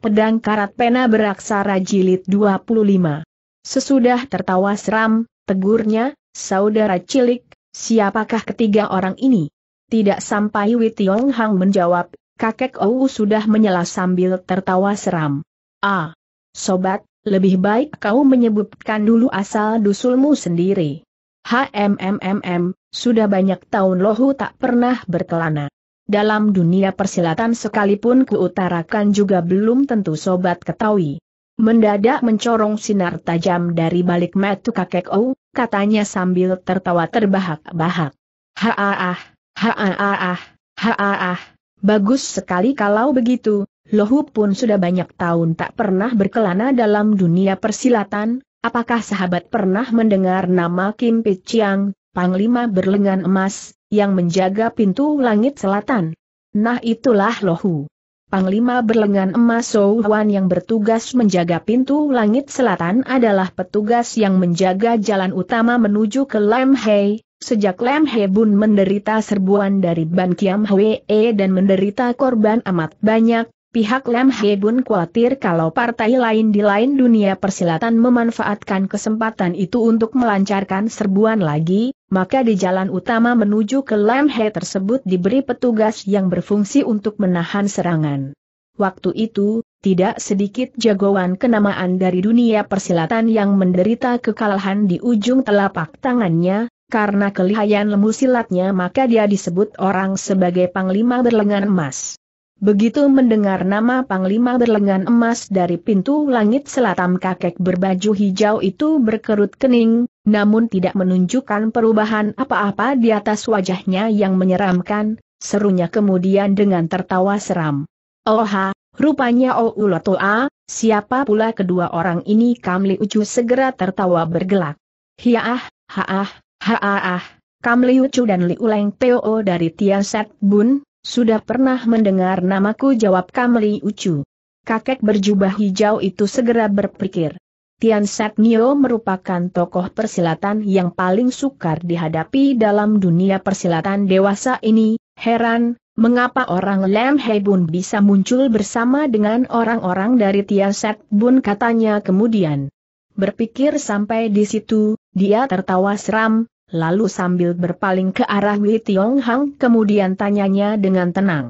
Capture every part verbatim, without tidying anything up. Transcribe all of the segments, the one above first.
Pedang Karat Pena Beraksara Jilid dua puluh lima. Sesudah tertawa seram, tegurnya, saudara cilik, siapakah ketiga orang ini? Tidak sampai Wei Tiong Hang menjawab, kakek Ou sudah menyela sambil tertawa seram. Ah, sobat, lebih baik kau menyebutkan dulu asal dusulmu sendiri. HMMMM, sudah banyak tahun lohu tak pernah berkelana. Dalam dunia persilatan sekalipun kuutarakan juga belum tentu sobat ketahui. Mendadak mencorong sinar tajam dari balik mata kakek Ou, katanya sambil tertawa terbahak-bahak. Ha-ah, ha-ah, ha-ah, bagus sekali kalau begitu, lohu pun sudah banyak tahun tak pernah berkelana dalam dunia persilatan, apakah sahabat pernah mendengar nama Kim Pichiang, panglima berlengan emas, yang menjaga pintu langit selatan? Nah itulah lohu. Panglima berlengan emas Souwan yang bertugas menjaga pintu langit selatan adalah petugas yang menjaga jalan utama menuju ke Lam Hai, sejak Lam Hai Bun menderita serbuan dari Ban Kiam Hwe dan menderita korban amat banyak, pihak Lam Hai Bun khawatir kalau partai lain di lain dunia persilatan memanfaatkan kesempatan itu untuk melancarkan serbuan lagi. Maka di jalan utama menuju ke Lam Hai tersebut diberi petugas yang berfungsi untuk menahan serangan. Waktu itu, tidak sedikit jagoan kenamaan dari dunia persilatan yang menderita kekalahan di ujung telapak tangannya, karena kelihayan ilmu silatnya maka dia disebut orang sebagai Panglima Berlengan Emas. Begitu mendengar nama Panglima Berlengan Emas dari pintu langit selatan, kakek berbaju hijau itu berkerut kening, namun tidak menunjukkan perubahan apa-apa di atas wajahnya yang menyeramkan, serunya kemudian dengan tertawa seram. Oha, rupanya Aulotiang, siapa pula kedua orang ini? Kam Liu Cu segera tertawa bergelak. Hiah, haah, haah, Kam Liu Cu dan Liuleng Teo dari Tiat Sat Bun, sudah pernah mendengar namaku, jawab Kam Liu Cu. Kakek berjubah hijau itu segera berpikir. Tian Sat Nio merupakan tokoh persilatan yang paling sukar dihadapi dalam dunia persilatan dewasa ini, heran, mengapa orang Lam Hai Bun bisa muncul bersama dengan orang-orang dari Tiat Sat Bun, katanya kemudian. Berpikir sampai di situ, dia tertawa seram, lalu sambil berpaling ke arah Wei Tiong Hang kemudian tanyanya dengan tenang.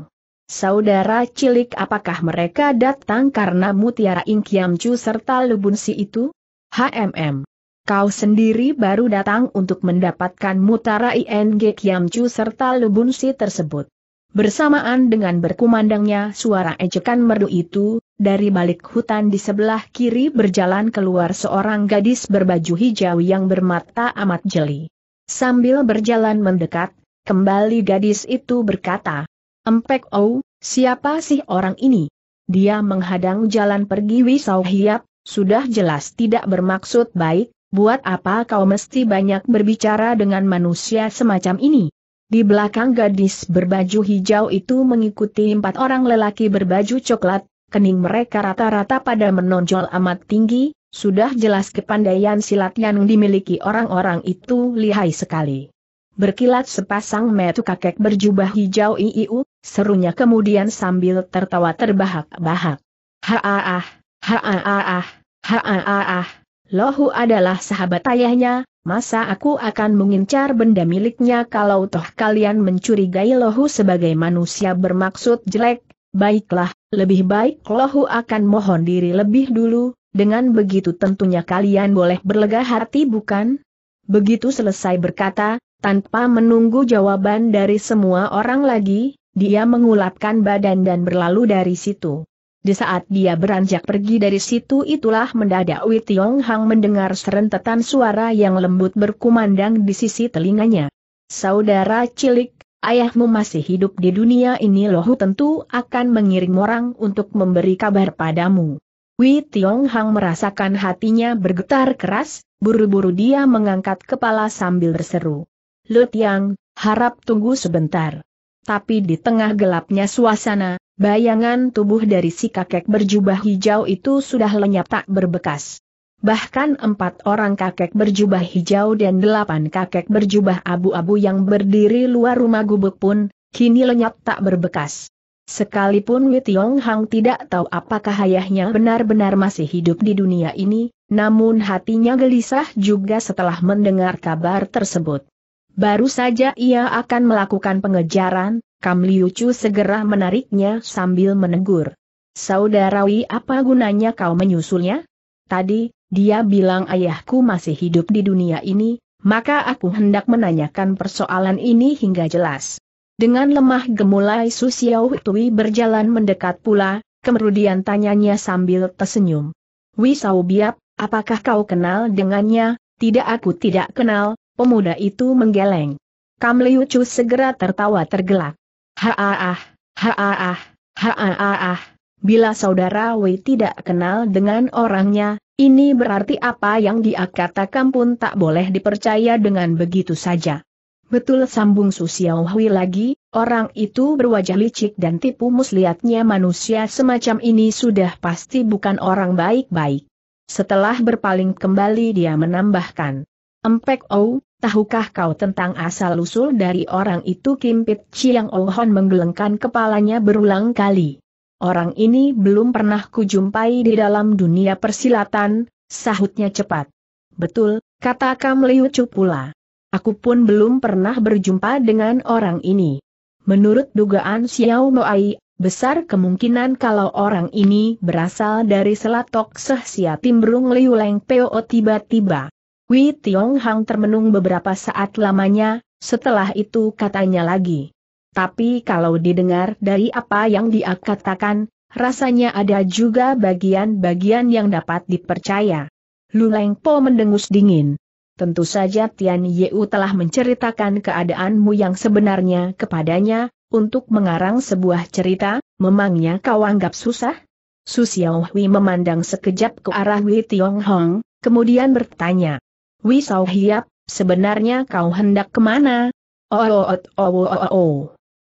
Saudara cilik, apakah mereka datang karena mutiara Ing Kiam Cu serta Lu Bun Si itu? HMM. Kau sendiri baru datang untuk mendapatkan mutiara Ing Kiam Cu serta Lu Bun Si tersebut. Bersamaan dengan berkumandangnya suara ejekan merdu itu, dari balik hutan di sebelah kiri berjalan keluar seorang gadis berbaju hijau yang bermata amat jeli. Sambil berjalan mendekat, kembali gadis itu berkata, Empek Ou, siapa sih orang ini? Dia menghadang jalan pergi Wei Siauhiap, sudah jelas tidak bermaksud baik, buat apa kau mesti banyak berbicara dengan manusia semacam ini? Di belakang gadis berbaju hijau itu mengikuti empat orang lelaki berbaju coklat, kening mereka rata-rata pada menonjol amat tinggi, sudah jelas kepandaian silat yang dimiliki orang-orang itu lihai sekali. Berkilat sepasang mata kakek berjubah hijau iu, serunya kemudian sambil tertawa terbahak-bahak. Ha-ah, ha-ah, ha-ah, lohu adalah sahabat ayahnya, masa aku akan mengincar benda miliknya? Kalau toh kalian mencurigai lohu sebagai manusia bermaksud jelek, baiklah, lebih baik lohu akan mohon diri lebih dulu, dengan begitu tentunya kalian boleh berlega hati, bukan? Begitu selesai berkata, tanpa menunggu jawaban dari semua orang lagi, dia mengulapkan badan dan berlalu dari situ. Di saat dia beranjak pergi dari situ itulah mendadak Wei Tiong Hang mendengar serentetan suara yang lembut berkumandang di sisi telinganya. Saudara cilik, ayahmu masih hidup di dunia ini, lohu tentu akan mengirim orang untuk memberi kabar padamu. Wei Tiong Hang merasakan hatinya bergetar keras, buru-buru dia mengangkat kepala sambil berseru. Lu Tian, harap tunggu sebentar. Tapi di tengah gelapnya suasana, bayangan tubuh dari si kakek berjubah hijau itu sudah lenyap tak berbekas. Bahkan empat orang kakek berjubah hijau dan delapan kakek berjubah abu-abu yang berdiri luar rumah gubuk pun, kini lenyap tak berbekas. Sekalipun Wei Tiong Hang tidak tahu apakah ayahnya benar-benar masih hidup di dunia ini, namun hatinya gelisah juga setelah mendengar kabar tersebut. Baru saja ia akan melakukan pengejaran, Kam Liu Cu segera menariknya sambil menegur. "Saudarawi, apa gunanya kau menyusulnya? Tadi, dia bilang ayahku masih hidup di dunia ini, maka aku hendak menanyakan persoalan ini hingga jelas." Dengan lemah gemulai Su Siau Hui berjalan mendekat pula, kemudian tanyanya sambil tersenyum. "Wei Siauhiap, apakah kau kenal dengannya?" "Tidak, aku tidak kenal," pemuda itu menggeleng. Kam Liu Cu segera tertawa tergelak. "Haaah, haaah, haaah. Bila saudara Wei tidak kenal dengan orangnya, ini berarti apa yang dia katakan pun tak boleh dipercaya dengan begitu saja." "Betul," sambung Su Siau Hui lagi, "orang itu berwajah licik dan tipu muslihatnya manusia semacam ini sudah pasti bukan orang baik-baik." Setelah berpaling kembali dia menambahkan, "Empek Ou, tahukah kau tentang asal-usul dari orang itu?" Kim Pichiang Ohon menggelengkan kepalanya berulang kali. "Orang ini belum pernah kujumpai di dalam dunia persilatan," sahutnya cepat. "Betul," kata Kam Liu Cu pula. "Aku pun belum pernah berjumpa dengan orang ini. Menurut dugaan Xiao Moai, besar kemungkinan kalau orang ini berasal dari selat Tok Seh Sia Timbrung Liuleng Peo." Tiba-tiba Wei Tiong Hang termenung beberapa saat lamanya, setelah itu katanya lagi, "Tapi kalau didengar dari apa yang dia katakan, rasanya ada juga bagian-bagian yang dapat dipercaya." Liu Leng Peo mendengus dingin. "Tentu saja Tian Yue telah menceritakan keadaanmu yang sebenarnya kepadanya, untuk mengarang sebuah cerita, memangnya kau anggap susah?" Su Siau Hui memandang sekejap ke arah Wei Tiong Hang, kemudian bertanya, "Wei Siauhiap, sebenarnya kau hendak kemana?" "Oh, oh, oh, oh, oh, oh.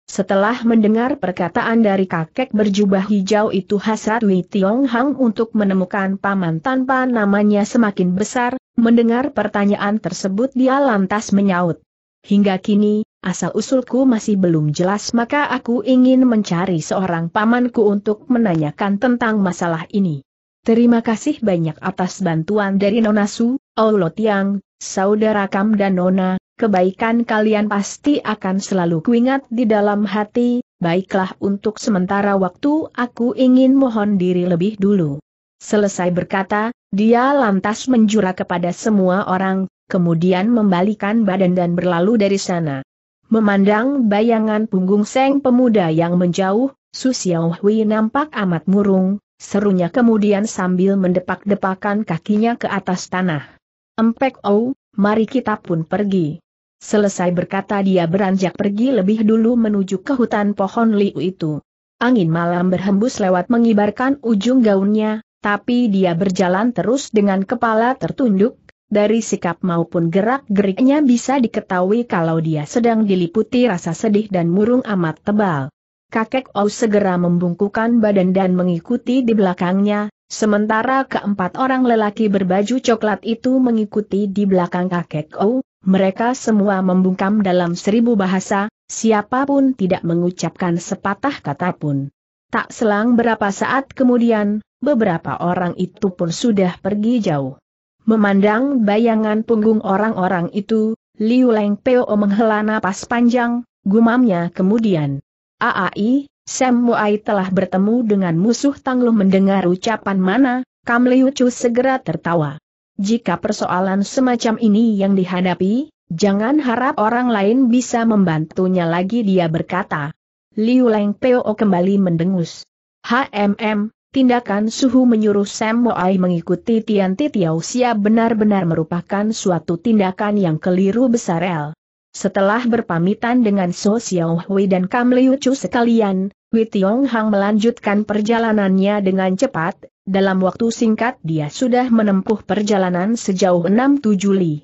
Setelah mendengar perkataan dari kakek berjubah hijau itu, hasrat Wei Tiong Hang untuk menemukan paman tanpa namanya semakin besar. Mendengar pertanyaan tersebut dia lantas menyaut, "Hingga kini, asal-usulku masih belum jelas, maka aku ingin mencari seorang pamanku untuk menanyakan tentang masalah ini." "Terima kasih banyak atas bantuan dari Nona Su, Aulotiang, Saudara Kam dan Nona. Kebaikan kalian pasti akan selalu kuingat di dalam hati. Baiklah, untuk sementara waktu aku ingin mohon diri lebih dulu." Selesai berkata, dia lantas menjura kepada semua orang, kemudian membalikan badan dan berlalu dari sana. Memandang bayangan punggung seng pemuda yang menjauh, Su Siau Hui nampak amat murung, serunya kemudian sambil mendepak-depakan kakinya ke atas tanah. "Empek Ou, mari kita pun pergi." Selesai berkata dia beranjak pergi lebih dulu menuju ke hutan pohon liu itu. Angin malam berhembus lewat mengibarkan ujung gaunnya, tapi dia berjalan terus dengan kepala tertunduk. Dari sikap maupun gerak-geriknya bisa diketahui kalau dia sedang diliputi rasa sedih dan murung amat tebal. Kakek Ou segera membungkukkan badan dan mengikuti di belakangnya, sementara keempat orang lelaki berbaju coklat itu mengikuti di belakang kakek Ou. Mereka semua membungkam dalam seribu bahasa, siapapun tidak mengucapkan sepatah kata pun. Tak selang berapa saat kemudian, beberapa orang itu pun sudah pergi jauh. Memandang bayangan punggung orang-orang itu, Liu Leng Peo menghela napas panjang, gumamnya kemudian, "Aai, Sam Moai telah bertemu dengan musuh tangguh." Mendengar ucapan mana, Kam Liu Cu segera tertawa. "Jika persoalan semacam ini yang dihadapi, jangan harap orang lain bisa membantunya lagi," dia berkata. Liu Leng Peo kembali mendengus. "Hmm, tindakan suhu menyuruh Sam Moai mengikuti Tian Tiao Sia benar-benar merupakan suatu tindakan yang keliru besar." L. Setelah berpamitan dengan Su Siau Hui dan Kam Liu Cu sekalian, Wei Tiong Hang melanjutkan perjalanannya dengan cepat. Dalam waktu singkat dia sudah menempuh perjalanan sejauh enam tujuh li.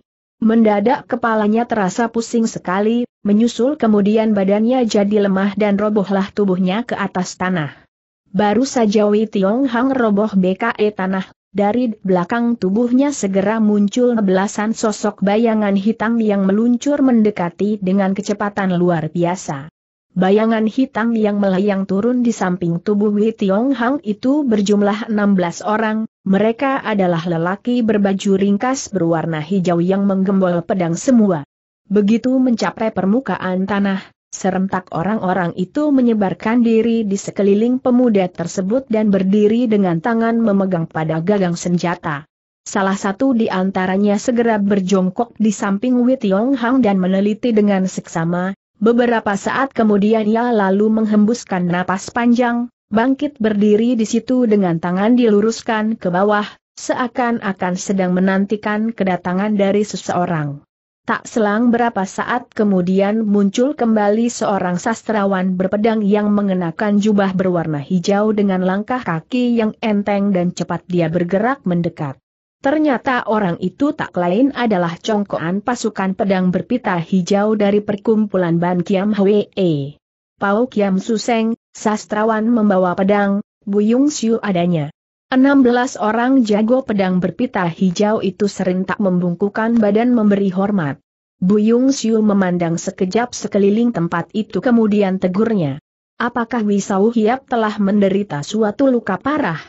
Mendadak kepalanya terasa pusing sekali, menyusul kemudian badannya jadi lemah dan robohlah tubuhnya ke atas tanah. Baru saja Wei Tiong Hang roboh bke tanah, dari belakang tubuhnya segera muncul belasan sosok bayangan hitam yang meluncur mendekati dengan kecepatan luar biasa. bayangan hitam yang melayang turun di samping tubuh Wei Tiong Hang itu berjumlah enam belas orang, mereka adalah lelaki berbaju ringkas berwarna hijau yang menggembol pedang semua. Begitu mencapai permukaan tanah, serentak orang-orang itu menyebarkan diri di sekeliling pemuda tersebut dan berdiri dengan tangan memegang pada gagang senjata. Salah satu di antaranya segera berjongkok di samping Wei Tiong Hang dan meneliti dengan seksama. Beberapa saat kemudian ia lalu menghembuskan napas panjang, bangkit berdiri di situ dengan tangan diluruskan ke bawah, seakan-akan sedang menantikan kedatangan dari seseorang. Tak selang berapa saat kemudian muncul kembali seorang sastrawan berpedang yang mengenakan jubah berwarna hijau dengan langkah kaki yang enteng dan cepat dia bergerak mendekat. Ternyata orang itu tak lain adalah congkokan pasukan pedang berpita hijau dari perkumpulan Ban Kiam Hwe. Pau Kiam Suseng, sastrawan membawa pedang, Bu Yung Siu adanya. enam belas orang jago pedang berpita hijau itu serentak membungkukkan badan memberi hormat. Bu Yung Siu memandang sekejap sekeliling tempat itu kemudian tegurnya. Apakah Wei Siauhiap telah menderita suatu luka parah?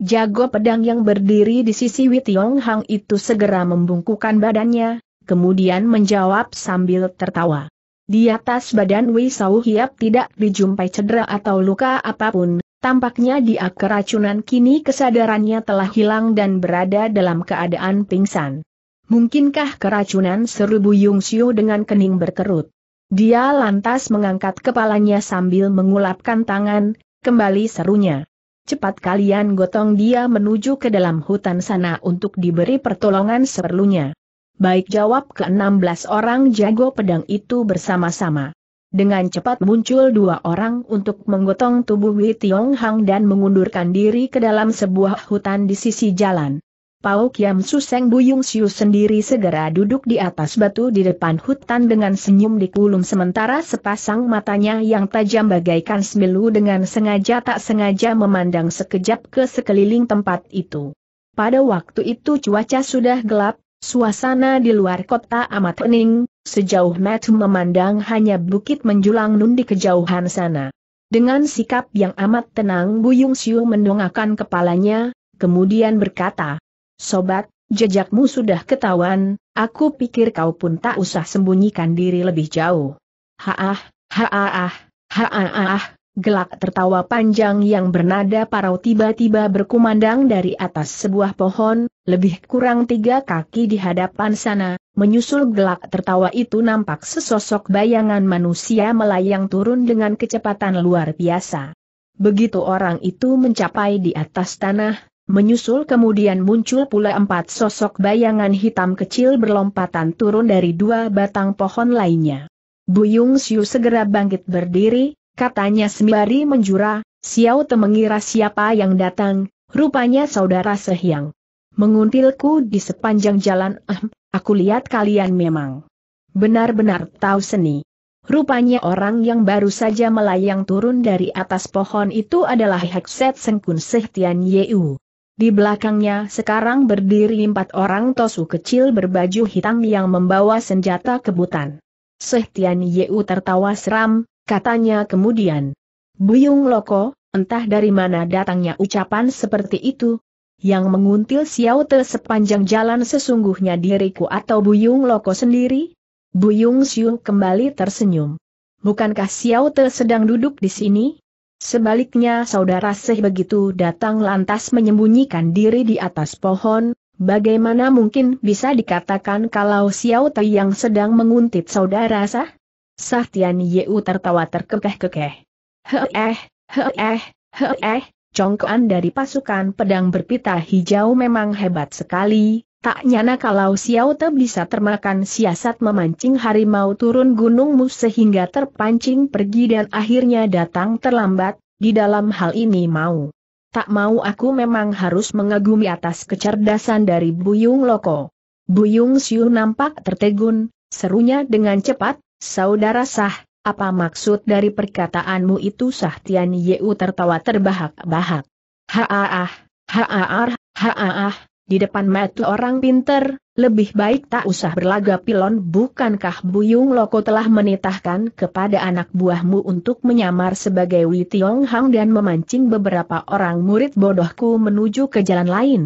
Jago pedang yang berdiri di sisi Wei Tiong Hang itu segera membungkukkan badannya, kemudian menjawab sambil tertawa. Di atas badan Wei Siauhiap tidak dijumpai cedera atau luka apapun, tampaknya dia keracunan, kini kesadarannya telah hilang dan berada dalam keadaan pingsan. Mungkinkah keracunan, seru Bu Yung Siu dengan kening berkerut. Dia lantas mengangkat kepalanya sambil mengulapkan tangan, kembali serunya. Cepat kalian gotong dia menuju ke dalam hutan sana untuk diberi pertolongan seperlunya. Baik, jawab ke enam belas orang jago pedang itu bersama-sama. Dengan cepat muncul dua orang untuk menggotong tubuh Wei Tiong Hang dan mengundurkan diri ke dalam sebuah hutan di sisi jalan. Pau Kiam Suseng Bu Yung Siu sendiri segera duduk di atas batu di depan hutan dengan senyum dikulum, sementara sepasang matanya yang tajam bagaikan semilu dengan sengaja tak sengaja memandang sekejap ke sekeliling tempat itu. Pada waktu itu cuaca sudah gelap, suasana di luar kota amat hening, sejauh mata memandang hanya bukit menjulang nun di kejauhan sana. Dengan sikap yang amat tenang Bu Yung Siu mendongakkan kepalanya, kemudian berkata, "Sobat, jejakmu sudah ketahuan, aku pikir kau pun tak usah sembunyikan diri lebih jauh." Haah, haah, haah, gelak tertawa panjang yang bernada parau tiba-tiba berkumandang dari atas sebuah pohon, lebih kurang tiga kaki di hadapan sana, menyusul gelak tertawa itu nampak sesosok bayangan manusia melayang turun dengan kecepatan luar biasa. Begitu orang itu mencapai di atas tanah, menyusul kemudian muncul pula empat sosok bayangan hitam kecil berlompatan turun dari dua batang pohon lainnya. Bu Yung Siu segera bangkit berdiri, katanya sembari menjura, "Xiao Te mengira siapa yang datang, rupanya saudara Sehyang. Menguntilku di sepanjang jalan, eh, aku lihat kalian memang benar-benar tahu seni." Rupanya orang yang baru saja melayang turun dari atas pohon itu adalah Hek Sat Seng Kun Seh Tian Yu. Di belakangnya sekarang berdiri empat orang tosu kecil berbaju hitam yang membawa senjata kebutan. Seh Tian Yu tertawa seram, katanya kemudian, "Bu Yung Loko, entah dari mana datangnya ucapan seperti itu. Yang menguntil Xiao Te sepanjang jalan sesungguhnya diriku atau Bu Yung Loko sendiri?" Bu Yung Siu kembali tersenyum. "Bukankah Xiao Te sedang duduk di sini? Sebaliknya saudara Seh begitu datang lantas menyembunyikan diri di atas pohon, bagaimana mungkin bisa dikatakan kalau Xiao Te yang sedang menguntit saudara Seh?" Seh Tian Yu tertawa terkekeh-kekeh. "Heeh, heeh, heeh, congkokan dari pasukan pedang berpita hijau memang hebat sekali, tak nyana kalau Xiao Te bisa termakan siasat memancing harimau turun gunungmu sehingga terpancing pergi dan akhirnya datang terlambat. Di dalam hal ini mau tak mau aku memang harus mengagumi atas kecerdasan dari Bu Yung Loko." Bu Yung Siu nampak tertegun, serunya dengan cepat, "Saudara Sah, apa maksud dari perkataanmu itu?" Seh Tian Yu tertawa terbahak-bahak. "Haaah, haaah, haaah, Di depan mata orang pinter, lebih baik tak usah berlaga pilon. Bukankah Bu Yung Loko telah menitahkan kepada anak buahmu untuk menyamar sebagai Wei Tiong Hang dan memancing beberapa orang murid bodohku menuju ke jalan lain?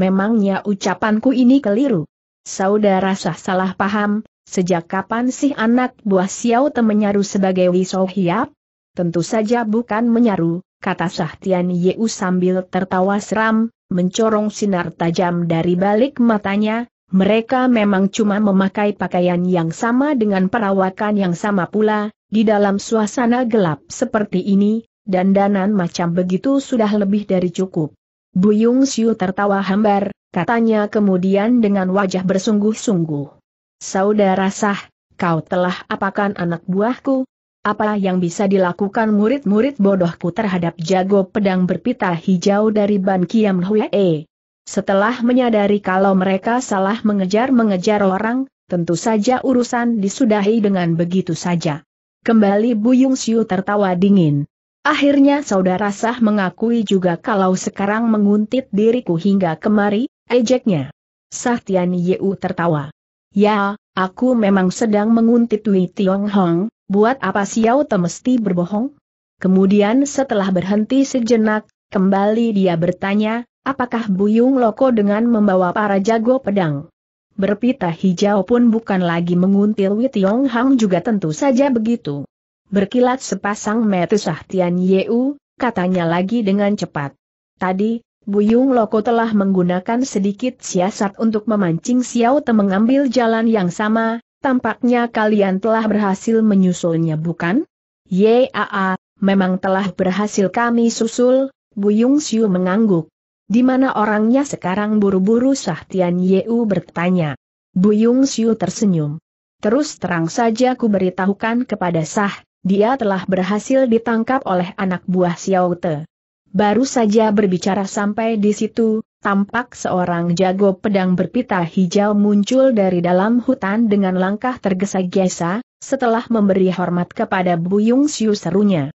Memangnya ucapanku ini keliru? Saudara sah salah paham, sejak kapan sih anak buah Xiao Te menyaru sebagai Wei Siauhiap? Tentu saja bukan menyaru, kata Sah Tian Yeu sambil tertawa seram, mencorong sinar tajam dari balik matanya. Mereka memang cuma memakai pakaian yang sama dengan perawakan yang sama pula, di dalam suasana gelap seperti ini, dandanan macam begitu sudah lebih dari cukup. Bu Yung Siu tertawa hambar, katanya kemudian dengan wajah bersungguh-sungguh. Saudara sah, kau telah apakan anak buahku? Apa yang bisa dilakukan murid-murid bodohku terhadap jago pedang berpita hijau dari Ban Kiam Hwe? Setelah menyadari kalau mereka salah mengejar-mengejar orang, tentu saja urusan disudahi dengan begitu saja. Kembali Bu Yung Siu tertawa dingin. Akhirnya saudara sah mengakui juga kalau sekarang menguntit diriku hingga kemari, ejeknya. Sah Tian Yeu tertawa. Ya, aku memang sedang menguntit Wei Tiong Hang, buat apa Xiao Te mesti berbohong? Kemudian setelah berhenti sejenak, kembali dia bertanya, apakah Bu Yung Loko dengan membawa para jago pedang berpita hijau pun bukan lagi menguntil Wei Tiong Hang? Juga tentu saja begitu. Berkilat sepasang mata Sah Tian Yeu, katanya lagi dengan cepat. Tadi, Bu Yung Loko telah menggunakan sedikit siasat untuk memancing Xiao Te mengambil jalan yang sama, tampaknya kalian telah berhasil menyusulnya bukan? Yaa, memang telah berhasil kami susul, Bu Yung Siu mengangguk. Di mana orangnya sekarang? Buru-buru Sah Tian Yeu bertanya. Bu Yung Siu tersenyum. Terus terang saja ku beritahukan kepada Sah, dia telah berhasil ditangkap oleh anak buah Xiao Te. Baru saja berbicara sampai di situ, tampak seorang jago pedang berpita hijau muncul dari dalam hutan dengan langkah tergesa-gesa, setelah memberi hormat kepada Bu Yung Siu serunya.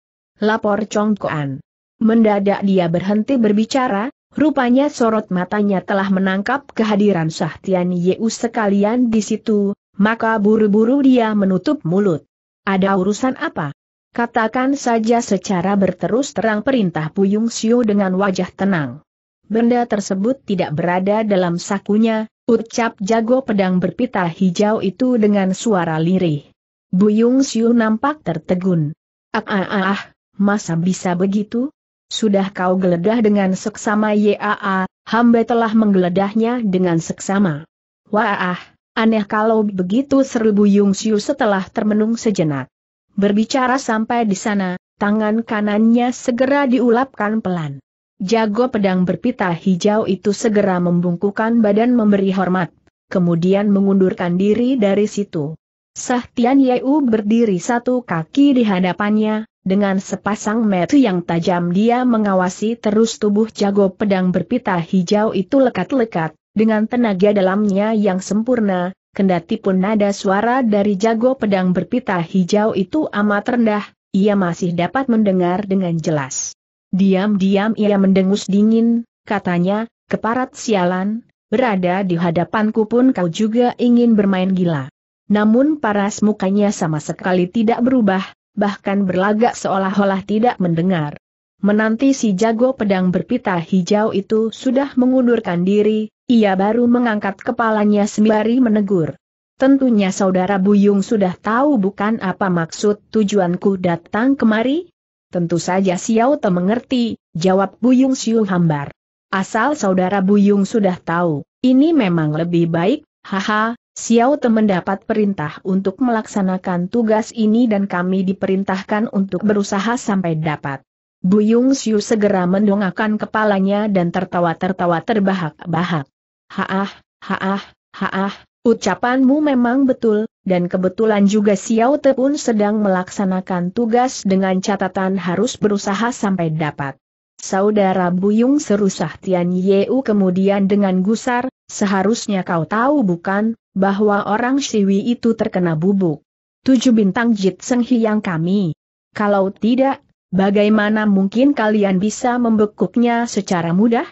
Lapor Congkoan. Mendadak dia berhenti berbicara. Rupanya sorot matanya telah menangkap kehadiran Sah Tian Yeu sekalian di situ, maka buru-buru dia menutup mulut. Ada urusan apa? Katakan saja secara berterus terang, perintah Bu Yung Siu dengan wajah tenang. Benda tersebut tidak berada dalam sakunya, ucap jago pedang berpita hijau itu dengan suara lirih. Bu Yung Siu nampak tertegun. Ah ah ah, masa bisa begitu? Sudah kau geledah dengan seksama? Yaa, hamba telah menggeledahnya dengan seksama. Wah, aneh kalau begitu, seru Bu Yung Siu setelah termenung sejenak. Berbicara sampai di sana, tangan kanannya segera diulapkan pelan. Jago pedang berpita hijau itu segera membungkukkan badan memberi hormat, kemudian mengundurkan diri dari situ. Sah Tian Yeu berdiri satu kaki di hadapannya. Dengan sepasang mata yang tajam dia mengawasi terus tubuh jago pedang berpita hijau itu lekat-lekat, dengan tenaga dalamnya yang sempurna, kendati pun nada suara dari jago pedang berpita hijau itu amat rendah, ia masih dapat mendengar dengan jelas. Diam-diam ia mendengus dingin, katanya, keparat sialan, berada di hadapanku pun kau juga ingin bermain gila. Namun paras mukanya sama sekali tidak berubah, bahkan berlagak seolah-olah tidak mendengar. Menanti si jago pedang berpita hijau itu sudah mengundurkan diri, ia baru mengangkat kepalanya sembari menegur. Tentunya saudara Bu Yung sudah tahu bukan apa maksud tujuanku datang kemari? Tentu saja Xiao Te mengerti, jawab Bu Yung Siu hambar. Asal saudara Bu Yung sudah tahu, ini memang lebih baik, haha. Xiao Te mendapat perintah untuk melaksanakan tugas ini dan kami diperintahkan untuk berusaha sampai dapat. Bu Yung Siu segera mendongakkan kepalanya dan tertawa-tertawa terbahak-bahak. Haah, haah, haah, ucapanmu memang betul, dan kebetulan juga Xiao Te pun sedang melaksanakan tugas dengan catatan harus berusaha sampai dapat. Saudara Bu Yung, seru Sah Tian Yeu kemudian dengan gusar, seharusnya kau tahu bukan? Bahwa orang Siwi itu terkena bubuk tujuh bintang Jit Seng Hiang kami. Kalau tidak, bagaimana mungkin kalian bisa membekuknya secara mudah?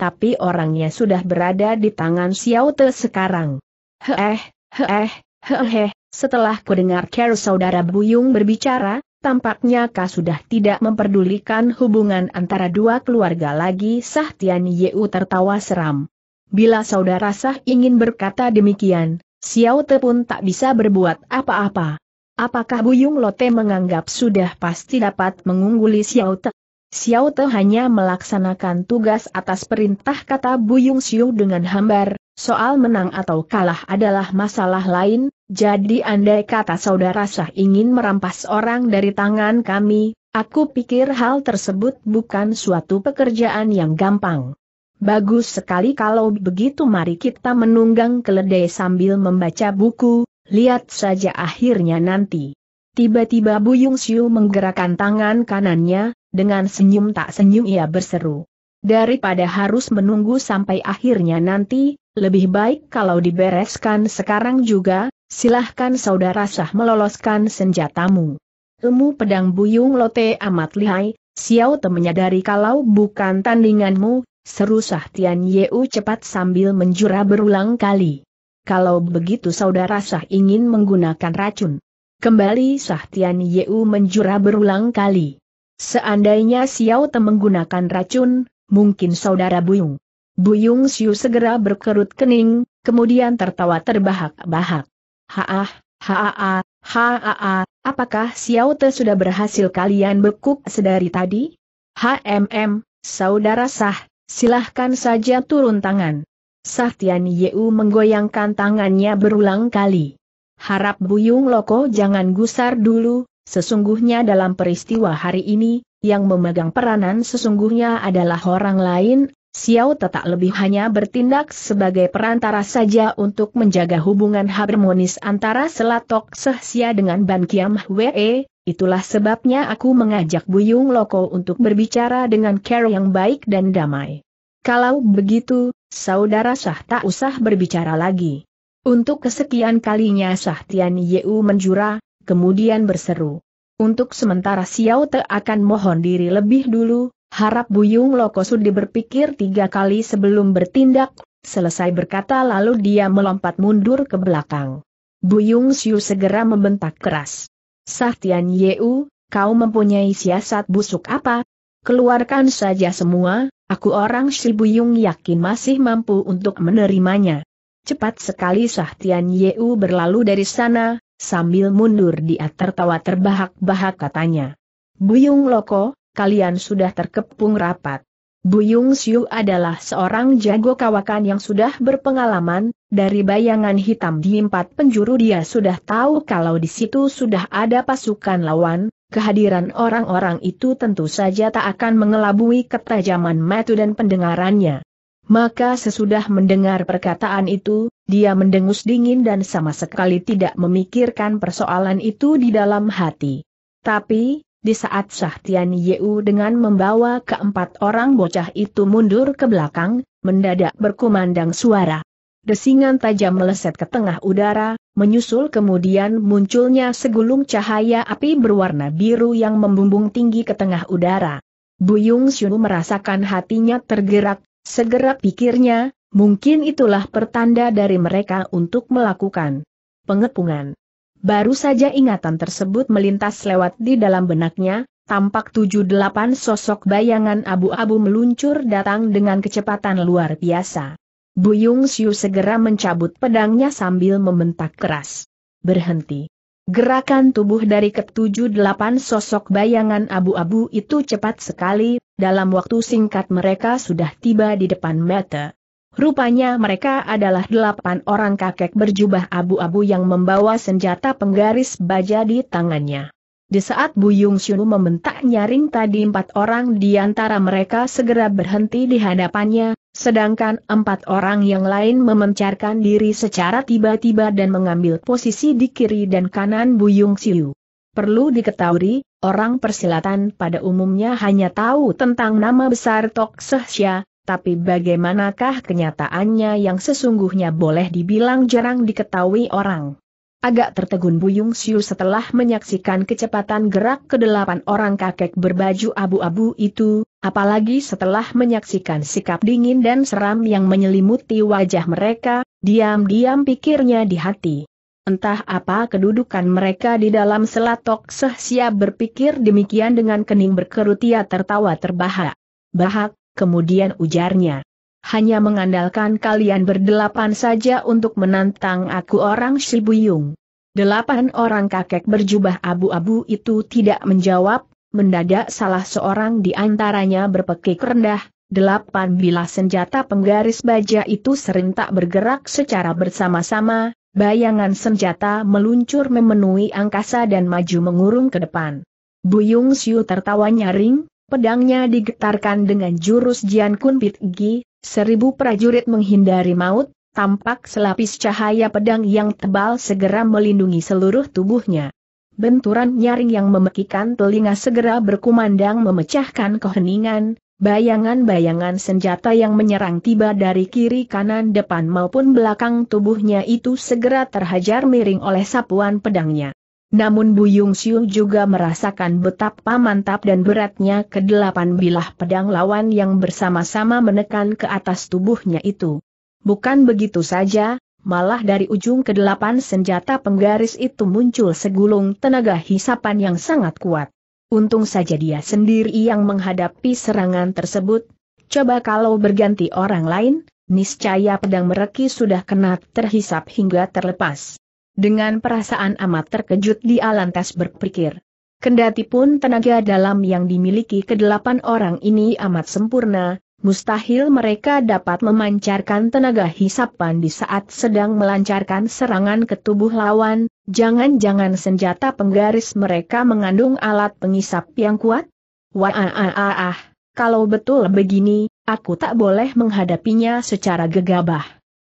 tapi orangnya sudah berada di tangan Xiao Te sekarang. Heeh, heeh, heeh, setelah kudengar Ker saudara Bu Yung berbicara, tampaknya Kak sudah tidak memperdulikan hubungan antara dua keluarga lagi. Sah Tian Yue tertawa seram. Bila saudara Sah ingin berkata demikian, Xiao Te pun tak bisa berbuat apa-apa. Apakah Bu Yung Lote menganggap sudah pasti dapat mengungguli Xiao Te? Xiao Te hanya melaksanakan tugas atas perintah, kata Bu Yung Siu dengan hambar. Soal menang atau kalah adalah masalah lain, jadi andai kata saudara Sah ingin merampas orang dari tangan kami, aku pikir hal tersebut bukan suatu pekerjaan yang gampang. Bagus sekali kalau begitu, mari kita menunggang keledai sambil membaca buku. Lihat saja akhirnya nanti. Tiba-tiba Bu Yung Siu menggerakkan tangan kanannya, dengan senyum tak senyum ia berseru. Daripada harus menunggu sampai akhirnya nanti, lebih baik kalau dibereskan sekarang juga, silahkan saudara Sah meloloskan senjatamu. Ilmu pedang Bu Yung Lote amat lihai, Xiao Te menyadari kalau bukan tandinganmu, seru Sah Tian Yue cepat sambil menjura berulang kali. Kalau begitu saudara Sah ingin menggunakan racun. Kembali Sah Tian Yeu menjura berulang kali. Seandainya Xiao Te menggunakan racun, mungkin saudara Bu Yung. Bu Yung Siu segera berkerut kening, kemudian tertawa terbahak-bahak. Haah, haah, haah, apakah Xiao Te sudah berhasil kalian bekuk sedari tadi? Hmm, saudara Sah, silahkan saja turun tangan. Sah Tian Yeu menggoyangkan tangannya berulang kali. Harap Bu Yung Loko jangan gusar dulu, sesungguhnya dalam peristiwa hari ini, yang memegang peranan sesungguhnya adalah orang lain, Xiao Te tak lebih hanya bertindak sebagai perantara saja untuk menjaga hubungan harmonis antara Tok Seh Sia dengan Ban Kiam Hwe. Itulah sebabnya aku mengajak Bu Yung Loko untuk berbicara dengan cara yang baik dan damai. Kalau begitu, saudara Sah tak usah berbicara lagi. Untuk kesekian kalinya Sah Tian Yeu menjura, kemudian berseru. Untuk sementara Xiao Te akan mohon diri lebih dulu, harap Bu Yung Loko sudi berpikir tiga kali sebelum bertindak. Selesai berkata lalu dia melompat mundur ke belakang. Bu Yung Siu segera membentak keras. Sah Tian Yeu, kau mempunyai siasat busuk apa? Keluarkan saja semua. Aku orang si Bu Yung yakin masih mampu untuk menerimanya. Cepat sekali Sah Tian Yeu berlalu dari sana, sambil mundur dia tertawa terbahak-bahak katanya. Bu Yung Loko, kalian sudah terkepung rapat. Bu Yung Siu adalah seorang jago kawakan yang sudah berpengalaman, dari bayangan hitam di empat penjuru dia sudah tahu kalau di situ sudah ada pasukan lawan. Kehadiran orang-orang itu tentu saja tak akan mengelabui ketajaman mata dan pendengarannya. Maka sesudah mendengar perkataan itu, dia mendengus dingin dan sama sekali tidak memikirkan persoalan itu di dalam hati. Tapi, di saat Sah Tian Yeu dengan membawa keempat orang bocah itu mundur ke belakang, mendadak berkumandang suara. Desingan tajam meleset ke tengah udara. Menyusul kemudian munculnya segulung cahaya api berwarna biru yang membumbung tinggi ke tengah udara. Bu Yung Siu merasakan hatinya tergerak, segera pikirnya, mungkin itulah pertanda dari mereka untuk melakukan pengepungan. Baru saja ingatan tersebut melintas lewat di dalam benaknya, tampak tujuh delapan sosok bayangan abu-abu meluncur datang dengan kecepatan luar biasa. Bu Yung Siu segera mencabut pedangnya sambil membentak keras. Berhenti. Gerakan tubuh dari ketujuh delapan sosok bayangan abu-abu itu cepat sekali, dalam waktu singkat mereka sudah tiba di depan mata. Rupanya mereka adalah delapan orang kakek berjubah abu-abu yang membawa senjata penggaris baja di tangannya. Di saat Bu Yung Siu membentak nyaring tadi, empat orang di antara mereka segera berhenti di hadapannya. Sedangkan empat orang yang lain memencarkan diri secara tiba-tiba dan mengambil posisi di kiri dan kanan Bu Yung Siu. Perlu diketahui, orang persilatan pada umumnya hanya tahu tentang nama besar Tok Seh Sia, tapi bagaimanakah kenyataannya yang sesungguhnya boleh dibilang jarang diketahui orang. Agak tertegun Bu Yung Siu setelah menyaksikan kecepatan gerak kedelapan orang kakek berbaju abu-abu itu, apalagi setelah menyaksikan sikap dingin dan seram yang menyelimuti wajah mereka, diam-diam pikirnya di hati. Entah apa kedudukan mereka di dalam selat Tok Seh Sia berpikir demikian dengan kening berkerut ia tertawa terbahak-bahak, kemudian ujarnya. Hanya mengandalkan kalian berdelapan saja untuk menantang aku orang Si Buyung. Delapan orang kakek berjubah abu-abu itu tidak menjawab, mendadak salah seorang di antaranya berpekik rendah, delapan bilah senjata penggaris baja itu serentak bergerak secara bersama-sama, bayangan senjata meluncur memenuhi angkasa dan maju mengurung ke depan. Bu Yung Siu tertawa nyaring, pedangnya digetarkan dengan jurus Jian Kun Pit Gi. Seribu prajurit menghindari maut, tampak selapis cahaya pedang yang tebal segera melindungi seluruh tubuhnya. Benturan nyaring yang memekikan telinga segera berkumandang memecahkan keheningan, bayangan-bayangan senjata yang menyerang tiba dari kiri kanan depan maupun belakang tubuhnya itu segera terhajar miring oleh sapuan pedangnya. Namun Bu Yung Siu juga merasakan betapa mantap dan beratnya kedelapan bilah pedang lawan yang bersama-sama menekan ke atas tubuhnya itu. Bukan begitu saja, malah dari ujung kedelapan senjata penggaris itu muncul segulung tenaga hisapan yang sangat kuat. Untung saja dia sendiri yang menghadapi serangan tersebut, coba kalau berganti orang lain, niscaya pedang mereka sudah kena terhisap hingga terlepas. Dengan perasaan amat terkejut dia lantas berpikir. Kendati pun tenaga dalam yang dimiliki kedelapan orang ini amat sempurna, mustahil mereka dapat memancarkan tenaga hisapan di saat sedang melancarkan serangan ke tubuh lawan, jangan-jangan senjata penggaris mereka mengandung alat pengisap yang kuat? Wah, ah, ah, ah, ah. Kalau betul begini, aku tak boleh menghadapinya secara gegabah.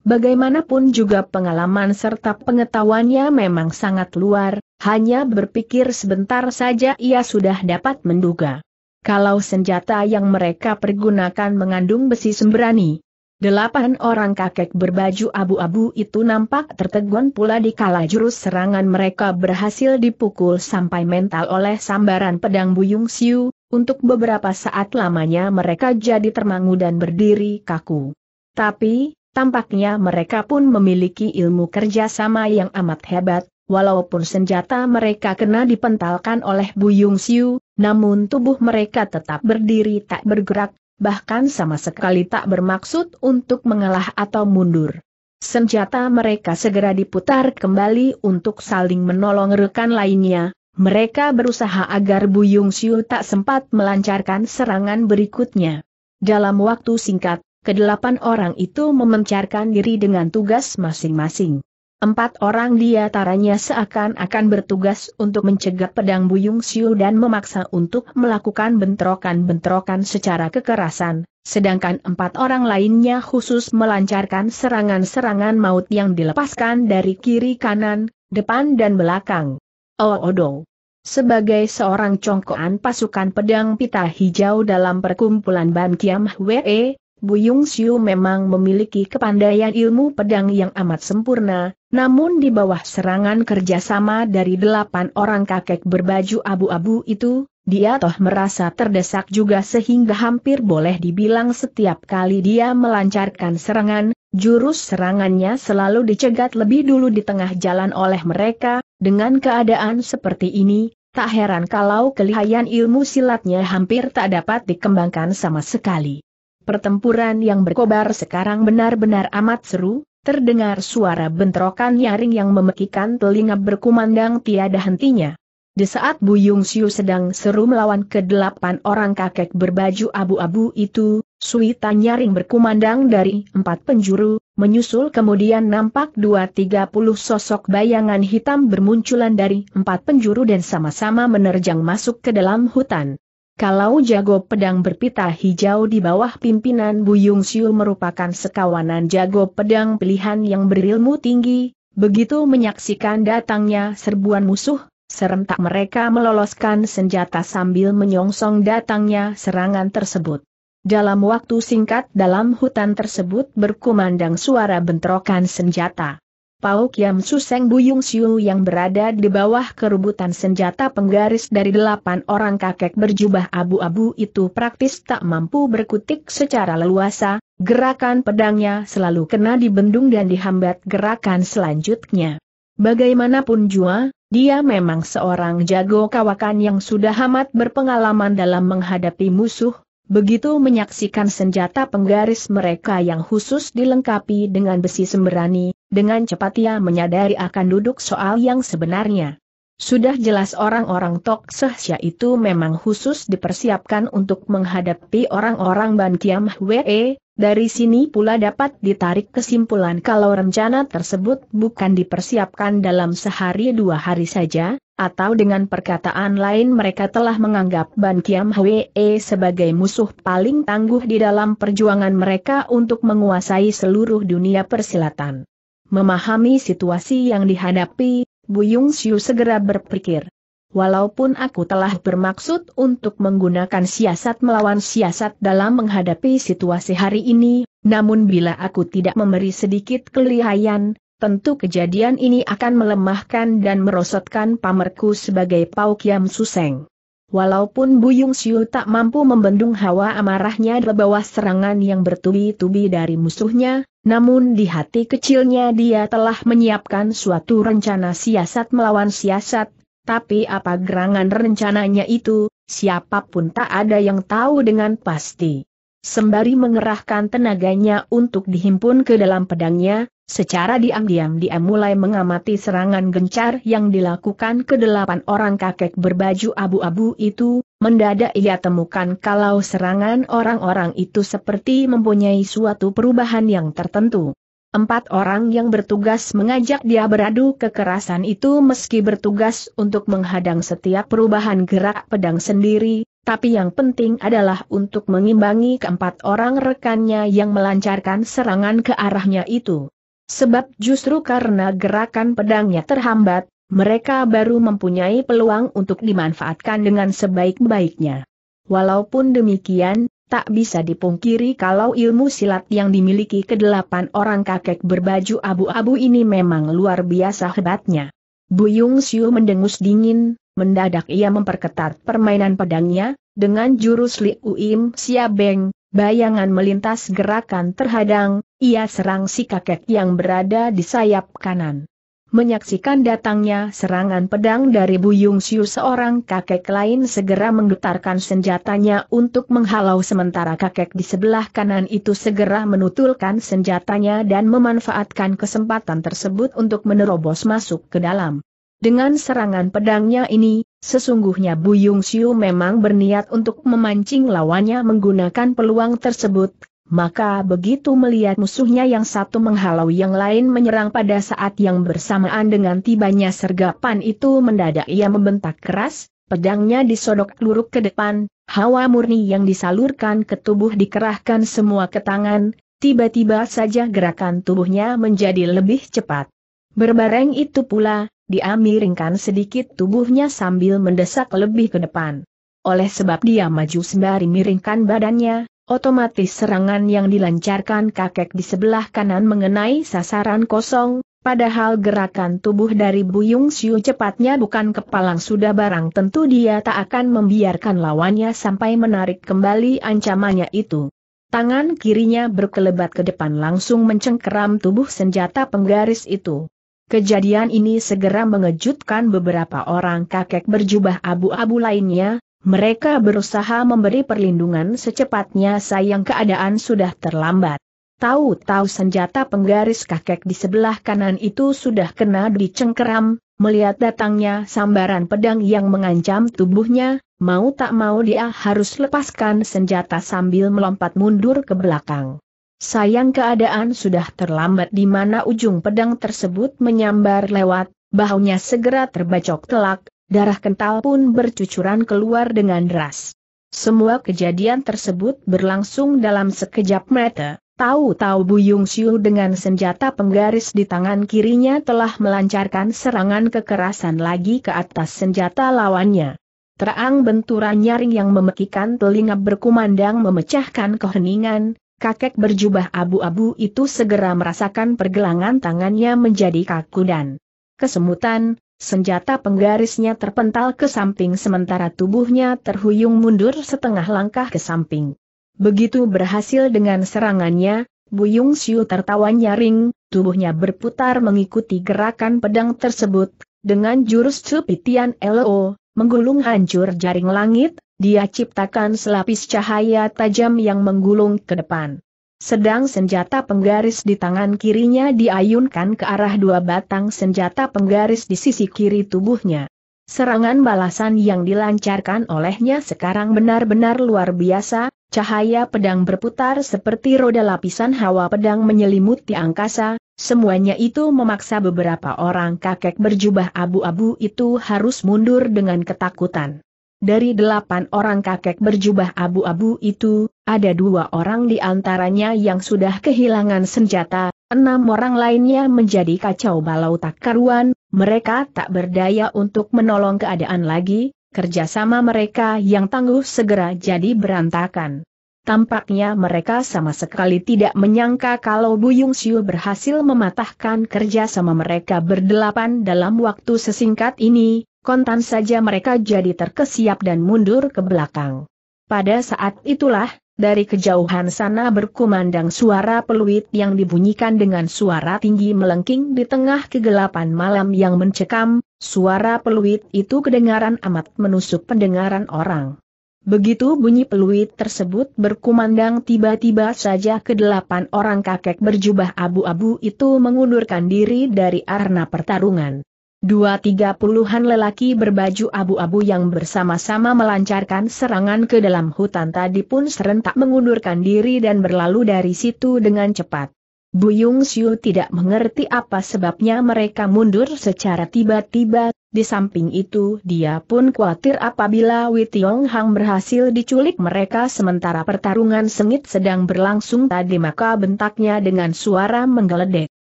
Bagaimanapun juga pengalaman serta pengetahuannya memang sangat luar, hanya berpikir sebentar saja ia sudah dapat menduga. Kalau senjata yang mereka pergunakan mengandung besi sembrani, delapan orang kakek berbaju abu-abu itu nampak tertegun pula dikala jurus serangan mereka berhasil dipukul sampai mental oleh sambaran pedang Bu Yung Siu, untuk beberapa saat lamanya mereka jadi termangu dan berdiri kaku. Tapi tampaknya mereka pun memiliki ilmu kerjasama yang amat hebat, walaupun senjata mereka kena dipentalkan oleh Bu Yung Siu, namun tubuh mereka tetap berdiri tak bergerak, bahkan sama sekali tak bermaksud untuk mengalah atau mundur. Senjata mereka segera diputar kembali untuk saling menolong rekan lainnya, mereka berusaha agar Bu Yung Siu tak sempat melancarkan serangan berikutnya. Dalam waktu singkat, kedelapan orang itu memencarkan diri dengan tugas masing-masing. Empat orang diantaranya seakan-akan bertugas untuk mencegah pedang Bu Yung Siu dan memaksa untuk melakukan bentrokan-bentrokan secara kekerasan, sedangkan empat orang lainnya khusus melancarkan serangan-serangan maut yang dilepaskan dari kiri kanan, depan dan belakang. Oh, oh, oh. Sebagai seorang congkoan pasukan pedang pita hijau dalam perkumpulan Ban Kiam Hwe, Bu Yung Siu memang memiliki kepandaian ilmu pedang yang amat sempurna, namun di bawah serangan kerjasama dari delapan orang kakek berbaju abu-abu itu, dia toh merasa terdesak juga sehingga hampir boleh dibilang setiap kali dia melancarkan serangan, jurus serangannya selalu dicegat lebih dulu di tengah jalan oleh mereka. Dengan keadaan seperti ini, tak heran kalau kelihayan ilmu silatnya hampir tak dapat dikembangkan sama sekali. Pertempuran yang berkobar sekarang benar-benar amat seru, terdengar suara bentrokan nyaring yang memekikan telinga berkumandang tiada hentinya. Di saat Bu Yung Siu sedang seru melawan kedelapan orang kakek berbaju abu-abu itu, suita nyaring berkumandang dari empat penjuru, menyusul kemudian nampak dua tiga puluh sosok bayangan hitam bermunculan dari empat penjuru dan sama-sama menerjang masuk ke dalam hutan. Kalau jago pedang berpita hijau di bawah pimpinan Bu Yung Siu merupakan sekawanan jago pedang pilihan yang berilmu tinggi, begitu menyaksikan datangnya serbuan musuh, serentak mereka meloloskan senjata sambil menyongsong datangnya serangan tersebut. Dalam waktu singkat dalam hutan tersebut berkumandang suara bentrokan senjata. Pau Kiam Suseng Bu Yung Siu yang berada di bawah kerubutan senjata penggaris dari delapan orang kakek berjubah abu-abu itu praktis tak mampu berkutik secara leluasa, gerakan pedangnya selalu kena dibendung dan dihambat gerakan selanjutnya. Bagaimanapun jua, dia memang seorang jago kawakan yang sudah amat berpengalaman dalam menghadapi musuh. Begitu menyaksikan senjata penggaris mereka yang khusus dilengkapi dengan besi sembrani, dengan cepat ia menyadari akan duduk soal yang sebenarnya. Sudah jelas orang-orang Tok Seh Sia itu memang khusus dipersiapkan untuk menghadapi orang-orang Ban Kiam Hwe. Dari sini pula dapat ditarik kesimpulan kalau rencana tersebut bukan dipersiapkan dalam sehari dua hari saja, atau dengan perkataan lain mereka telah menganggap Ban Kiam Hwe sebagai musuh paling tangguh di dalam perjuangan mereka untuk menguasai seluruh dunia persilatan. Memahami situasi yang dihadapi, Bu Yung Siu segera berpikir, walaupun aku telah bermaksud untuk menggunakan siasat melawan siasat dalam menghadapi situasi hari ini, namun bila aku tidak memberi sedikit kelihaian, tentu kejadian ini akan melemahkan dan merosotkan pamerku sebagai Pau Kiam Suseng. Walaupun Bu Yung Siu tak mampu membendung hawa amarahnya di bawah serangan yang bertubi-tubi dari musuhnya, namun di hati kecilnya dia telah menyiapkan suatu rencana siasat melawan siasat, tapi apa gerangan rencananya itu, siapapun tak ada yang tahu dengan pasti. Sembari mengerahkan tenaganya untuk dihimpun ke dalam pedangnya, secara diam-diam dia mulai mengamati serangan gencar yang dilakukan kedelapan orang kakek berbaju abu-abu itu. Mendadak ia temukan kalau serangan orang-orang itu seperti mempunyai suatu perubahan yang tertentu. Empat orang yang bertugas mengajak dia beradu kekerasan itu meski bertugas untuk menghadang setiap perubahan gerak pedang sendiri, tapi yang penting adalah untuk mengimbangi keempat orang rekannya yang melancarkan serangan ke arahnya itu. Sebab justru karena gerakan pedangnya terhambat, mereka baru mempunyai peluang untuk dimanfaatkan dengan sebaik-baiknya. Walaupun demikian, tak bisa dipungkiri kalau ilmu silat yang dimiliki kedelapan orang kakek berbaju abu-abu ini memang luar biasa hebatnya. Bu Yung Siu mendengus dingin, mendadak ia memperketat permainan pedangnya, dengan jurus Liuim Siabeng. Bayangan melintas gerakan terhadang, ia serang si kakek yang berada di sayap kanan. Menyaksikan datangnya serangan pedang dari Bu Yung Siu, seorang kakek lain segera menggetarkan senjatanya untuk menghalau, sementara kakek di sebelah kanan itu segera menutulkan senjatanya dan memanfaatkan kesempatan tersebut untuk menerobos masuk ke dalam. Dengan serangan pedangnya ini, sesungguhnya Bu Yung Siu memang berniat untuk memancing lawannya menggunakan peluang tersebut, maka begitu melihat musuhnya yang satu menghalau yang lain menyerang pada saat yang bersamaan dengan tibanya sergapan itu, mendadak ia membentak keras, pedangnya disodok luruk ke depan, hawa murni yang disalurkan ke tubuh dikerahkan semua ke tangan, tiba-tiba saja gerakan tubuhnya menjadi lebih cepat. Berbareng itu pula, dia miringkan sedikit tubuhnya sambil mendesak lebih ke depan. Oleh sebab dia maju sembari miringkan badannya, otomatis serangan yang dilancarkan kakek di sebelah kanan mengenai sasaran kosong, padahal gerakan tubuh dari Bu Yung Siu cepatnya bukan kepalang sudah barang tentu dia tak akan membiarkan lawannya sampai menarik kembali ancamannya itu. Tangan kirinya berkelebat ke depan langsung mencengkeram tubuh senjata penggaris itu. Kejadian ini segera mengejutkan beberapa orang kakek berjubah abu-abu lainnya, mereka berusaha memberi perlindungan secepatnya, sayang keadaan sudah terlambat. Tahu-tahu senjata penggaris kakek di sebelah kanan itu sudah kena dicengkeram, melihat datangnya sambaran pedang yang mengancam tubuhnya, mau tak mau dia harus lepaskan senjata sambil melompat mundur ke belakang. Sayang keadaan sudah terlambat di mana ujung pedang tersebut menyambar lewat, bahunya segera terbacok telak, darah kental pun bercucuran keluar dengan deras. Semua kejadian tersebut berlangsung dalam sekejap mata. Tahu-tahu Bu Yung Siu dengan senjata penggaris di tangan kirinya telah melancarkan serangan kekerasan lagi ke atas senjata lawannya. Terang benturan nyaring yang memekikan telinga berkumandang memecahkan keheningan. kakek berjubah abu-abu itu segera merasakan pergelangan tangannya menjadi kaku dan kesemutan, senjata penggarisnya terpental ke samping sementara tubuhnya terhuyung mundur setengah langkah ke samping. Begitu berhasil dengan serangannya, Bu Yung Siu tertawa nyaring, tubuhnya berputar mengikuti gerakan pedang tersebut, dengan jurus Cupitian L O, menggulung hancur jaring langit, dia ciptakan selapis cahaya tajam yang menggulung ke depan. Sedang senjata penggaris di tangan kirinya diayunkan ke arah dua batang senjata penggaris di sisi kiri tubuhnya. Serangan balasan yang dilancarkan olehnya sekarang benar-benar luar biasa. Cahaya pedang berputar seperti roda lapisan hawa pedang menyelimuti angkasa, semuanya itu memaksa beberapa orang kakek berjubah abu-abu itu harus mundur dengan ketakutan. Dari delapan orang kakek berjubah abu-abu itu, ada dua orang di antaranya yang sudah kehilangan senjata, enam orang lainnya menjadi kacau balau tak karuan, mereka tak berdaya untuk menolong keadaan lagi. Kerjasama mereka yang tangguh segera jadi berantakan. Tampaknya mereka sama sekali tidak menyangka kalau Bu Yung Siu berhasil mematahkan kerjasama mereka berdelapan dalam waktu sesingkat ini, kontan saja mereka jadi terkesiap dan mundur ke belakang. Pada saat itulah, dari kejauhan sana berkumandang suara peluit yang dibunyikan dengan suara tinggi melengking di tengah kegelapan malam yang mencekam. Suara peluit itu kedengaran amat menusuk pendengaran orang. Begitu bunyi peluit tersebut berkumandang, tiba-tiba saja kedelapan orang kakek berjubah abu-abu itu mengundurkan diri dari arena pertarungan. Dua tiga puluhan lelaki berbaju abu-abu yang bersama-sama melancarkan serangan ke dalam hutan tadi pun serentak mengundurkan diri dan berlalu dari situ dengan cepat. Bu Yung Siu tidak mengerti apa sebabnya mereka mundur secara tiba-tiba, di samping itu dia pun khawatir apabila Wei Tiong Hang berhasil diculik mereka sementara pertarungan sengit sedang berlangsung tadi, maka bentaknya dengan suara menggeledek.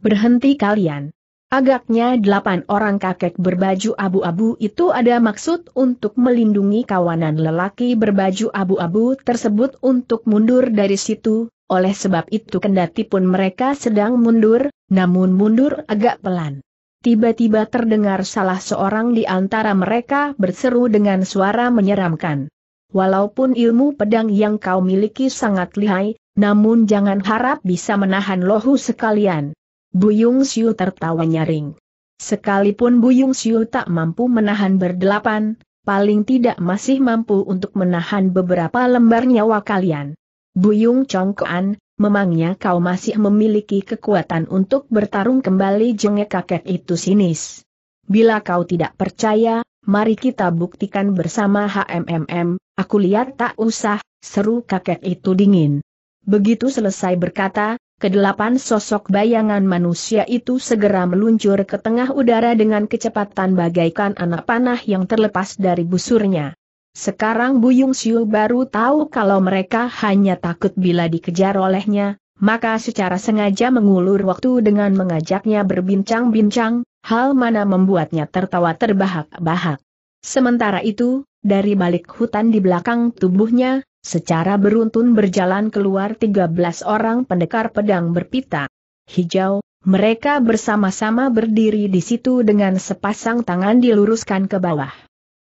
"Berhenti kalian!" Agaknya delapan orang kakek berbaju abu-abu itu ada maksud untuk melindungi kawanan lelaki berbaju abu-abu tersebut untuk mundur dari situ. Oleh sebab itu kendati pun mereka sedang mundur, namun mundur agak pelan. Tiba-tiba terdengar salah seorang di antara mereka berseru dengan suara menyeramkan. "Walaupun ilmu pedang yang kau miliki sangat lihai, namun jangan harap bisa menahan lohu sekalian." Bu Yung Siu tertawa nyaring. Sekalipun Bu Yung Siu tak mampu menahan berdelapan, paling tidak masih mampu untuk menahan beberapa lembar nyawa kalian. "Bu Yung Congkoan, memangnya kau masih memiliki kekuatan untuk bertarung kembali?" jengek kakek itu sinis. "Bila kau tidak percaya, mari kita buktikan bersama." "Hmm, aku lihat tak usah," seru kakek itu dingin. Begitu selesai berkata, kedelapan sosok bayangan manusia itu segera meluncur ke tengah udara dengan kecepatan bagaikan anak panah yang terlepas dari busurnya. Sekarang Bu Yung Siu baru tahu kalau mereka hanya takut bila dikejar olehnya, maka secara sengaja mengulur waktu dengan mengajaknya berbincang-bincang, hal mana membuatnya tertawa terbahak-bahak. Sementara itu, dari balik hutan di belakang tubuhnya, secara beruntun berjalan keluar tiga belas orang pendekar pedang berpita hijau. Mereka bersama-sama berdiri di situ dengan sepasang tangan diluruskan ke bawah.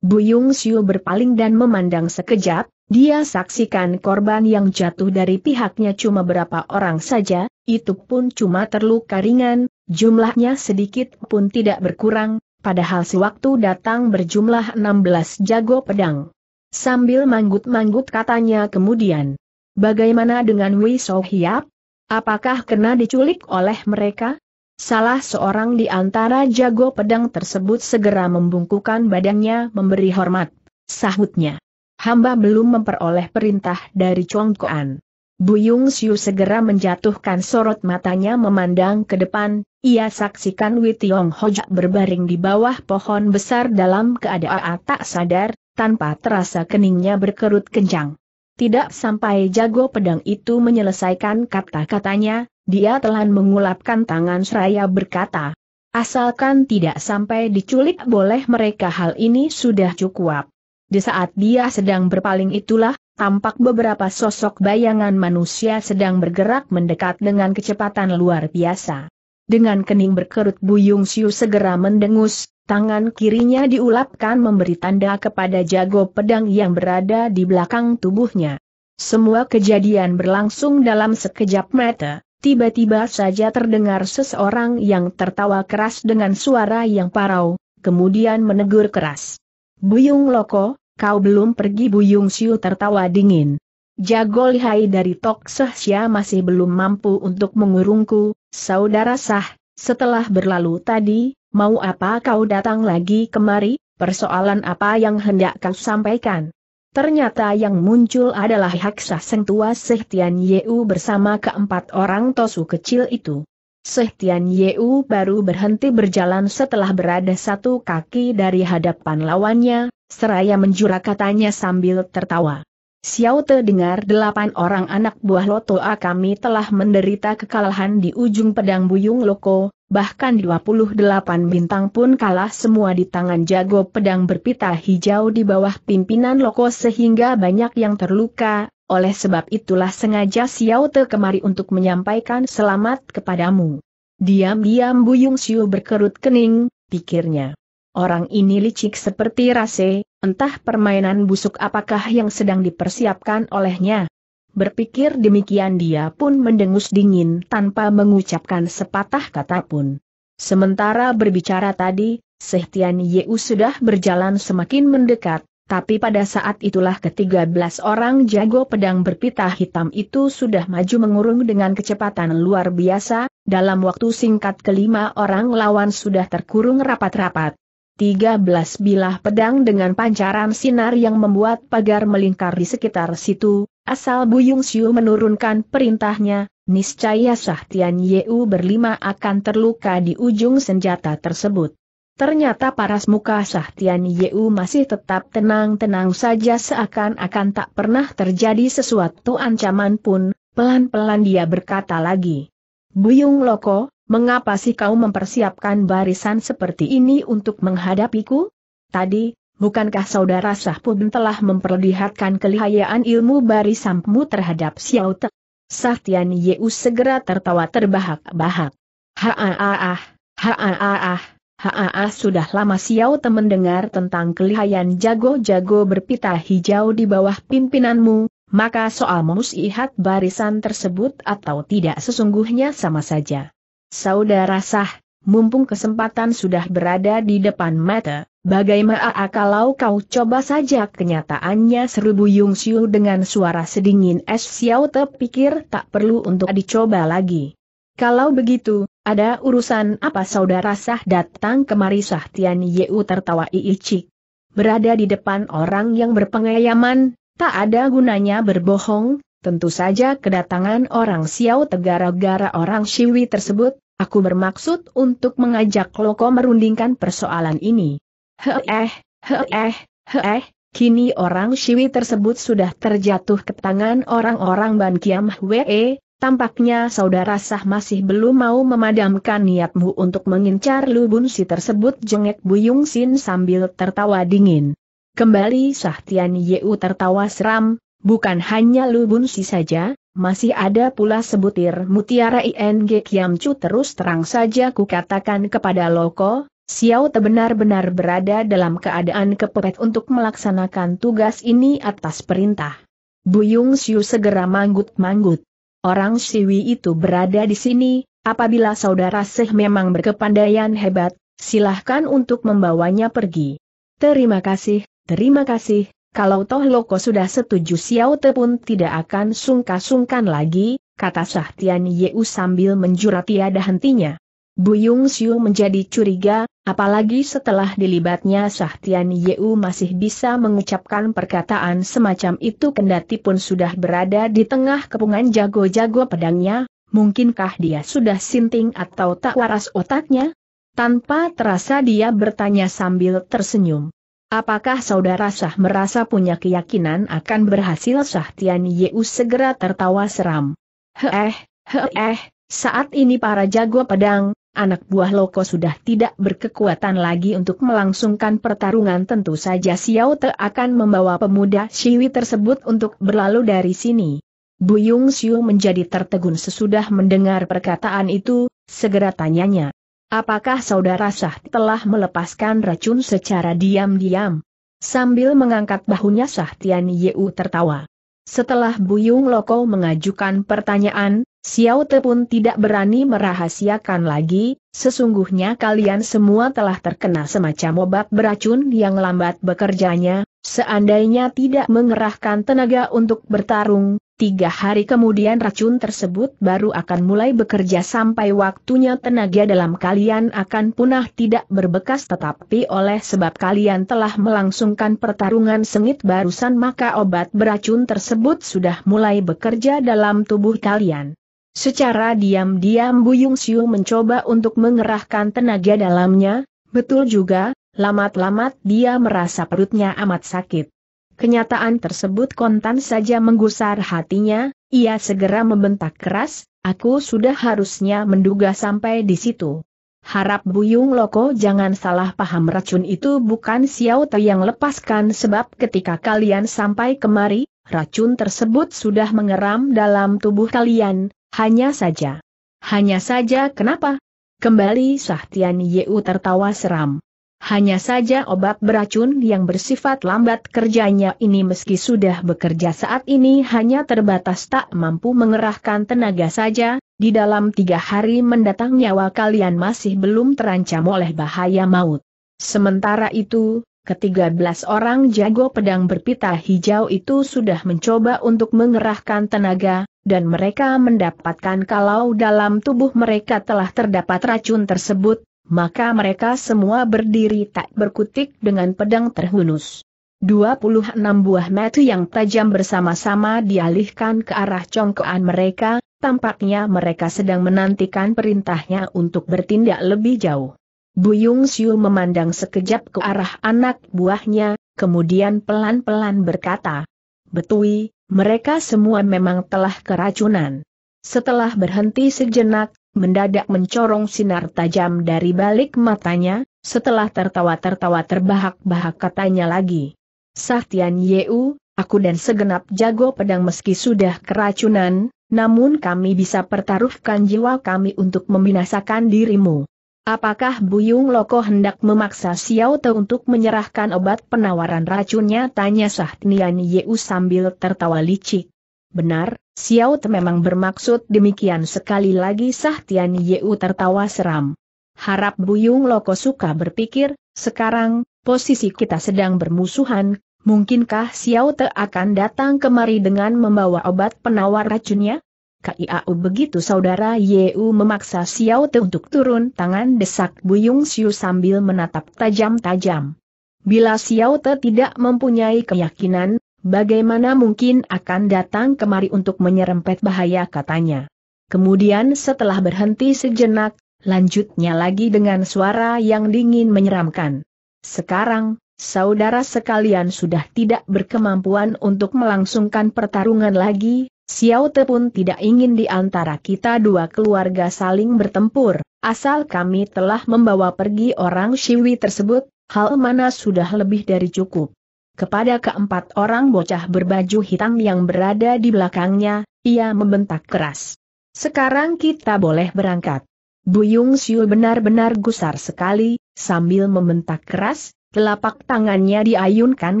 Bu Yung Siu berpaling dan memandang sekejap, dia saksikan korban yang jatuh dari pihaknya cuma berapa orang saja, itu pun cuma terluka ringan, jumlahnya sedikit pun tidak berkurang, padahal sewaktu datang berjumlah enam belas jago pedang. Sambil manggut-manggut katanya kemudian, "Bagaimana dengan Wei Siauhiap? Apakah kena diculik oleh mereka?" Salah seorang di antara jago pedang tersebut segera membungkukkan badannya memberi hormat, sahutnya. "Hamba belum memperoleh perintah dari Congkoan." Bu Yung Siu segera menjatuhkan sorot matanya memandang ke depan, ia saksikan Wei Tiong Hojak berbaring di bawah pohon besar dalam keadaan tak sadar, tanpa terasa keningnya berkerut kencang. Tidak sampai jago pedang itu menyelesaikan kata-katanya, dia telan mengulapkan tangan seraya berkata, "Asalkan tidak sampai diculik boleh mereka, hal ini sudah cukup." Di saat dia sedang berpaling itulah, tampak beberapa sosok bayangan manusia sedang bergerak mendekat dengan kecepatan luar biasa. Dengan kening berkerut Bu Yung Siu segera mendengus, tangan kirinya diulapkan memberi tanda kepada jago pedang yang berada di belakang tubuhnya. Semua kejadian berlangsung dalam sekejap mata. Tiba-tiba saja terdengar seseorang yang tertawa keras dengan suara yang parau, kemudian menegur keras. "Bu Yung Loko, kau belum pergi?" Bu Yung Siu tertawa dingin. "Jago lihai dari Tok Seh Sia masih belum mampu untuk mengurungku, saudara sah, setelah berlalu tadi, mau apa kau datang lagi kemari, persoalan apa yang hendak kau sampaikan?" Ternyata yang muncul adalah Hek Sat Seng Tua Seh Tian Yu bersama keempat orang tosu kecil itu. Seh Tian Yu baru berhenti berjalan setelah berada satu kaki dari hadapan lawannya, seraya menjura katanya sambil tertawa. "Xiao Te, dengar, delapan orang anak buah Lotoa kami telah menderita kekalahan di ujung pedang Bu Yung Loko, bahkan dua puluh delapan bintang pun kalah semua di tangan jago pedang berpita hijau di bawah pimpinan Loko sehingga banyak yang terluka, oleh sebab itulah sengaja Xiao Te kemari untuk menyampaikan selamat kepadamu." Diam-diam Bu Yung Siu berkerut kening, pikirnya. Orang ini licik seperti rase. Entah permainan busuk apakah yang sedang dipersiapkan olehnya. Berpikir demikian dia pun mendengus dingin tanpa mengucapkan sepatah kata pun. Sementara berbicara tadi, Seh Tian Yu sudah berjalan semakin mendekat, tapi pada saat itulah ketiga belas orang jago pedang berpita hitam itu sudah maju mengurung dengan kecepatan luar biasa, dalam waktu singkat kelima orang lawan sudah terkurung rapat-rapat. tiga belas bilah pedang dengan pancaran sinar yang membuat pagar melingkar di sekitar situ, asal Bu Yung Siu menurunkan perintahnya, niscaya Seh Tian Yu berlima akan terluka di ujung senjata tersebut. Ternyata paras muka Seh Tian Yu masih tetap tenang-tenang saja seakan-akan tak pernah terjadi sesuatu ancaman pun, pelan-pelan dia berkata lagi. "Bu Yung Loko, mengapa sih kau mempersiapkan barisan seperti ini untuk menghadapiku? Tadi, bukankah saudara sah pun telah memperlihatkan kelihayaan ilmu barisanmu terhadap Xiao Te?" Seh Tian Yu segera tertawa terbahak-bahak. "Ha-ah-ah, ha-ah-ah, ha-ah-ah, sudah lama Xiao Te mendengar tentang kelihayaan jago-jago berpita hijau di bawah pimpinanmu, maka soal muslihat barisan tersebut atau tidak sesungguhnya sama saja. Saudara sah, mumpung kesempatan sudah berada di depan mata, bagaimana kalau kau coba saja?" "Kenyataannya," seru Bu Yung Siu dengan suara sedingin es, "Xiao Te pikir tak perlu untuk dicoba lagi." "Kalau begitu, ada urusan apa saudara sah datang kemari?" Seh Tian Yu tertawa icik. "Berada di depan orang yang berpengalaman, tak ada gunanya berbohong. Tentu saja kedatangan orang Xiao Te gara-gara orang Siwi tersebut, aku bermaksud untuk mengajak Loko merundingkan persoalan ini." "He-eh, he-eh, he-eh, kini orang Siwi tersebut sudah terjatuh ke tangan orang-orang Ban Kiam Hwe. Tampaknya saudara sah masih belum mau memadamkan niatmu untuk mengincar Lu Bun Si tersebut," jengek Bu Yung Sin sambil tertawa dingin. Kembali Seh Tian Yu tertawa seram. "Bukan hanya Lu Bun Si saja, masih ada pula sebutir mutiara Ing Kiam Cu. Terus terang saja kukatakan kepada Loko, Xiao Te benar-benar berada dalam keadaan kepepet untuk melaksanakan tugas ini atas perintah." Bu Yung Siu segera manggut-manggut. "Orang Siwi itu berada di sini, apabila saudara seh memang berkepandaian hebat, silahkan untuk membawanya pergi." "Terima kasih, terima kasih. Kalau toh Loko sudah setuju, Xiao Te pun tidak akan sungkan-sungkan lagi," kata Seh Tian Yu sambil menjura tiada hentinya. Bu Yung Siu menjadi curiga, apalagi setelah dilibatnya Seh Tian Yu masih bisa mengucapkan perkataan semacam itu kendati pun sudah berada di tengah kepungan jago-jago pedangnya. Mungkinkah dia sudah sinting atau tak waras otaknya? Tanpa terasa dia bertanya sambil tersenyum. "Apakah saudara sah merasa punya keyakinan akan berhasil?" Seh Tian Yu segera tertawa seram. "He-eh, he-eh, saat ini para jago pedang, anak buah Loko sudah tidak berkekuatan lagi untuk melangsungkan pertarungan, tentu saja Xiao Te akan membawa pemuda Siwi tersebut untuk berlalu dari sini. Bu Yung Siu menjadi tertegun sesudah mendengar perkataan itu, segera tanyanya. Apakah saudara sah telah melepaskan racun secara diam-diam? Sambil mengangkat bahunya Sah Tian Yeu tertawa. Setelah Bu Yung Loko mengajukan pertanyaan, Xiao Te pun tidak berani merahasiakan lagi, sesungguhnya kalian semua telah terkena semacam obat beracun yang lambat bekerjanya, seandainya tidak mengerahkan tenaga untuk bertarung, tiga hari kemudian racun tersebut baru akan mulai bekerja. Sampai waktunya tenaga dalam kalian akan punah tidak berbekas, tetapi oleh sebab kalian telah melangsungkan pertarungan sengit barusan, maka obat beracun tersebut sudah mulai bekerja dalam tubuh kalian. Secara diam-diam Bu Yung Siu mencoba untuk mengerahkan tenaga dalamnya, betul juga, lamat-lamat dia merasa perutnya amat sakit. Kenyataan tersebut kontan saja menggusar hatinya, ia segera membentak keras, aku sudah harusnya menduga sampai di situ. Harap Bu Yung Loko jangan salah paham, racun itu bukan Xiao Te yang lepaskan, sebab ketika kalian sampai kemari, racun tersebut sudah mengeram dalam tubuh kalian, hanya saja. Hanya saja kenapa? Kembali Sah Tian Yeu tertawa seram. Hanya saja obat beracun yang bersifat lambat kerjanya ini meski sudah bekerja saat ini hanya terbatas tak mampu mengerahkan tenaga saja, di dalam tiga hari mendatang nyawa kalian masih belum terancam oleh bahaya maut. Sementara itu, ketiga belas orang jago pedang berpita hijau itu sudah mencoba untuk mengerahkan tenaga, dan mereka mendapatkan kalau dalam tubuh mereka telah terdapat racun tersebut, maka mereka semua berdiri tak berkutik dengan pedang terhunus. dua puluh enam buah mata yang tajam bersama-sama dialihkan ke arah congkoan mereka, tampaknya mereka sedang menantikan perintahnya untuk bertindak lebih jauh. Bu Yung Siu memandang sekejap ke arah anak buahnya, kemudian pelan-pelan berkata, "Betui, mereka semua memang telah keracunan." Setelah berhenti sejenak, mendadak mencorong sinar tajam dari balik matanya, setelah tertawa-tertawa terbahak-bahak katanya lagi. Sah Tian Yeu, aku dan segenap jago pedang meski sudah keracunan, namun kami bisa pertaruhkan jiwa kami untuk membinasakan dirimu. Apakah Bu Yung Loko hendak memaksa Xiao Te untuk menyerahkan obat penawaran racunnya? Tanya Sah Tian Yeu sambil tertawa licik. Benar, Xiao Te memang bermaksud demikian. Sekali lagi Sah Tian Yeu tertawa seram. Harap Bu Yung Loko suka berpikir, sekarang, posisi kita sedang bermusuhan, mungkinkah Xiao Te akan datang kemari dengan membawa obat penawar racunnya? Kiau begitu saudara Yeu memaksa Xiao Te untuk turun tangan, desak Bu Yung Siu sambil menatap tajam-tajam. Bila Xiao Te tidak mempunyai keyakinan, bagaimana mungkin akan datang kemari untuk menyerempet bahaya, katanya. Kemudian setelah berhenti sejenak, lanjutnya lagi dengan suara yang dingin menyeramkan. Sekarang, saudara sekalian sudah tidak berkemampuan untuk melangsungkan pertarungan lagi, Xiao Te pun tidak ingin di antara kita dua keluarga saling bertempur, asal kami telah membawa pergi orang Siwi tersebut, hal mana sudah lebih dari cukup. Kepada keempat orang bocah berbaju hitam yang berada di belakangnya, ia membentak keras. Sekarang kita boleh berangkat. Bu Yung Siu benar-benar gusar sekali, sambil membentak keras, telapak tangannya diayunkan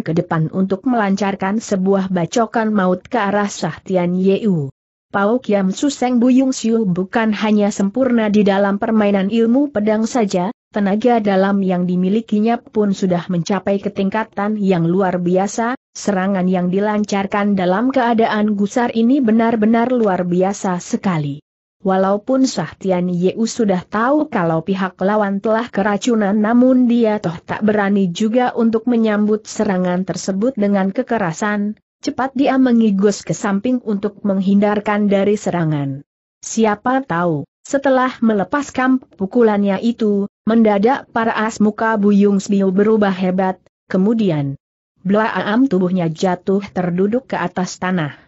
ke depan untuk melancarkan sebuah bacokan maut ke arah Sah Tian Yeu. Pau Kiam Suseng Bu Yung Siu bukan hanya sempurna di dalam permainan ilmu pedang saja, tenaga dalam yang dimilikinya pun sudah mencapai ketingkatan yang luar biasa, serangan yang dilancarkan dalam keadaan gusar ini benar-benar luar biasa sekali. Walaupun Sah Tian Yeu sudah tahu kalau pihak lawan telah keracunan, namun dia toh tak berani juga untuk menyambut serangan tersebut dengan kekerasan, cepat dia mengigus ke samping untuk menghindarkan dari serangan. Siapa tahu, setelah melepaskan pukulannya itu, mendadak para asmuka Bu Yung Siu berubah hebat, kemudian blaam tubuhnya jatuh terduduk ke atas tanah.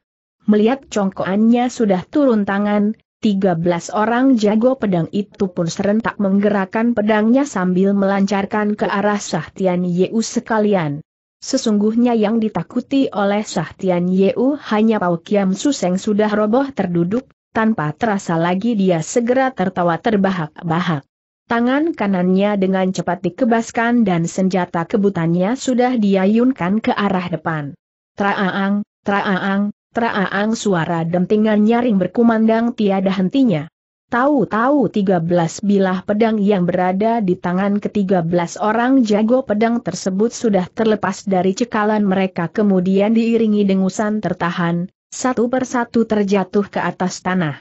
Melihat congkoannya sudah turun tangan, tiga belas orang jago pedang itu pun serentak menggerakkan pedangnya sambil melancarkan ke arah Sah Tian Yeu sekalian. Sesungguhnya yang ditakuti oleh Sah Tian Yeu hanya Pau Kiam Suseng sudah roboh terduduk, tanpa terasa lagi dia segera tertawa terbahak-bahak. Tangan kanannya dengan cepat dikebaskan dan senjata kebutannya sudah diayunkan ke arah depan. Traaang, traaang. Traaang suara dentingan nyaring berkumandang tiada hentinya. Tahu-tahu tiga belas bilah pedang yang berada di tangan ketiga belas orang jago pedang tersebut sudah terlepas dari cekalan mereka kemudian diiringi dengusan tertahan, satu persatu terjatuh ke atas tanah.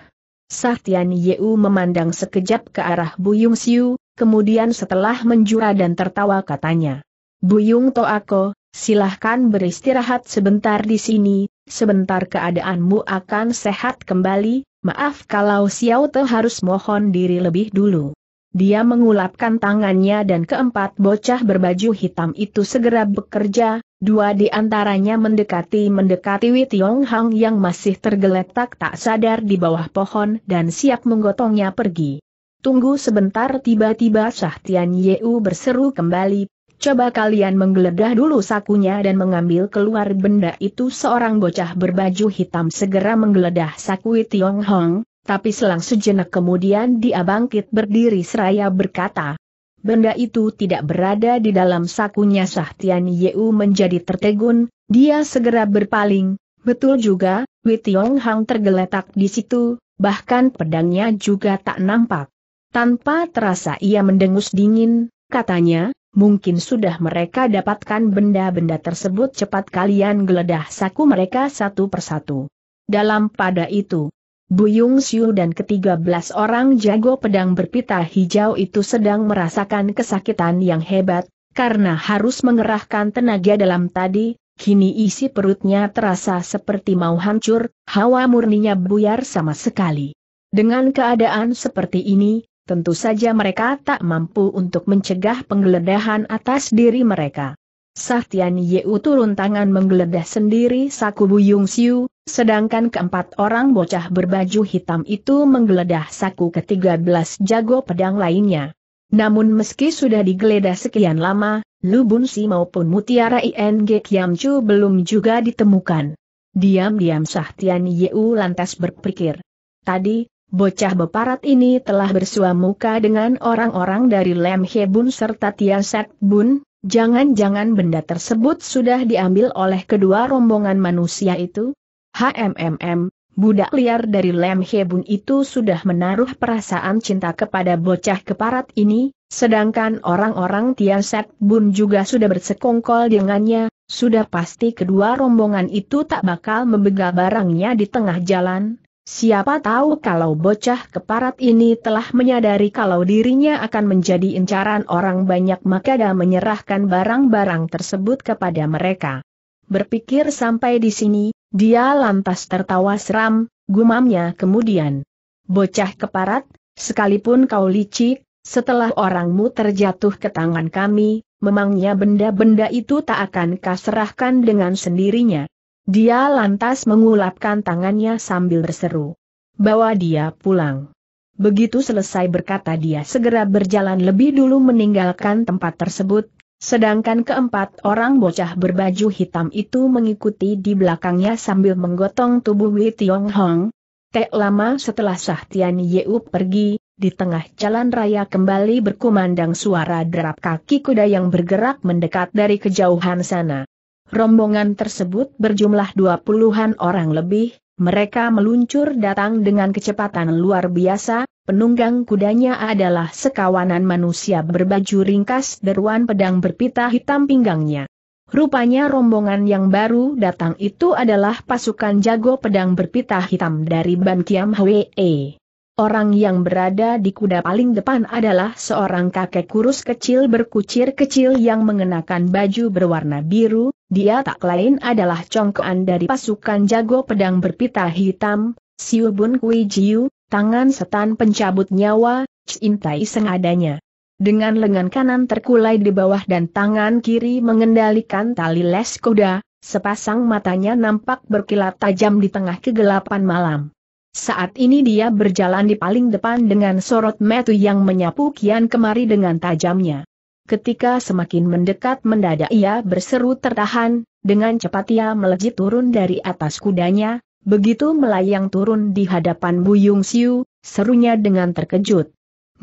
Sah Tian Yeu memandang sekejap ke arah Bu Yung Siu, kemudian setelah menjura dan tertawa katanya, "Bu Yung Toako, silahkan beristirahat sebentar di sini. Sebentar keadaanmu akan sehat kembali, maaf kalau Xiao Te harus mohon diri lebih dulu." Dia mengulapkan tangannya dan keempat bocah berbaju hitam itu segera bekerja, dua di antaranya mendekati-mendekati Wei Tiong Hang yang masih tergeletak tak sadar di bawah pohon dan siap menggotongnya pergi. "Tunggu sebentar," tiba-tiba Sah Tian Yeu berseru kembali, "Coba kalian menggeledah dulu sakunya," dan mengambil keluar benda itu. Seorang bocah berbaju hitam segera menggeledah saku Tiong Hong, tapi selang sejenak kemudian dia bangkit berdiri seraya berkata, "Benda itu tidak berada di dalam sakunya." Sah Tian Yeu menjadi tertegun, dia segera berpaling, betul juga, Wei Tiong Hang tergeletak di situ, bahkan pedangnya juga tak nampak. Tanpa terasa ia mendengus dingin, katanya, "Mungkin sudah mereka dapatkan benda-benda tersebut, cepat kalian geledah saku mereka satu persatu." Dalam pada itu, Bu Yung Siu dan ketiga belas orang jago pedang berpita hijau itu sedang merasakan kesakitan yang hebat, karena harus mengerahkan tenaga dalam tadi, kini isi perutnya terasa seperti mau hancur, hawa murninya buyar sama sekali. Dengan keadaan seperti ini, tentu saja mereka tak mampu untuk mencegah penggeledahan atas diri mereka. Sah Tian Yeu turun tangan menggeledah sendiri saku Bu Yung Siu, sedangkan keempat orang bocah berbaju hitam itu menggeledah saku ketiga belas jago pedang lainnya. Namun meski sudah digeledah sekian lama, Lu Bun Si maupun Mutiara Ing Kiam Cu belum juga ditemukan. Diam-diam Sah Tian Yeu lantas berpikir, tadi bocah beparat ini telah bersua muka dengan orang-orang dari Lam Hai Bun serta Tiat Sat Bun, jangan-jangan benda tersebut sudah diambil oleh kedua rombongan manusia itu? HMM, budak liar dari Lam Hai Bun itu sudah menaruh perasaan cinta kepada bocah keparat ini, sedangkan orang-orang Tiat Sat Bun juga sudah bersekongkol dengannya, sudah pasti kedua rombongan itu tak bakal membegal barangnya di tengah jalan. Siapa tahu kalau bocah keparat ini telah menyadari kalau dirinya akan menjadi incaran orang banyak maka dia menyerahkan barang-barang tersebut kepada mereka. Berpikir sampai di sini, dia lantas tertawa seram, gumamnya kemudian, "Bocah keparat, sekalipun kau licik, setelah orangmu terjatuh ke tangan kami, memangnya benda-benda itu tak akan kau serahkan dengan sendirinya?" Dia lantas mengulapkan tangannya sambil berseru, "Bawa dia pulang." Begitu selesai berkata dia segera berjalan lebih dulu meninggalkan tempat tersebut, sedangkan keempat orang bocah berbaju hitam itu mengikuti di belakangnya sambil menggotong tubuh Wei Tiong Hong. Tak lama setelah Sah Tian Yeu pergi, di tengah jalan raya kembali berkumandang suara derap kaki kuda yang bergerak mendekat dari kejauhan sana. Rombongan tersebut berjumlah dua puluhan orang lebih, mereka meluncur datang dengan kecepatan luar biasa, penunggang kudanya adalah sekawanan manusia berbaju ringkas deruan pedang berpita hitam pinggangnya. Rupanya rombongan yang baru datang itu adalah pasukan jago pedang berpita hitam dari Ban Kiam Hwe. Orang yang berada di kuda paling depan adalah seorang kakek kurus kecil berkucir kecil yang mengenakan baju berwarna biru. Dia tak lain adalah congkoan dari pasukan jago pedang berpita hitam, Siu Bun Kui Jiu, tangan setan pencabut nyawa, Chin Tai Seng adanya. Dengan lengan kanan terkulai di bawah dan tangan kiri mengendalikan tali les kuda, sepasang matanya nampak berkilat tajam di tengah kegelapan malam. Saat ini dia berjalan di paling depan dengan sorot mata yang menyapu kian kemari dengan tajamnya. Ketika semakin mendekat, mendadak ia berseru tertahan, dengan cepat ia melejit turun dari atas kudanya, begitu melayang turun di hadapan Bu Yung Siu, serunya dengan terkejut.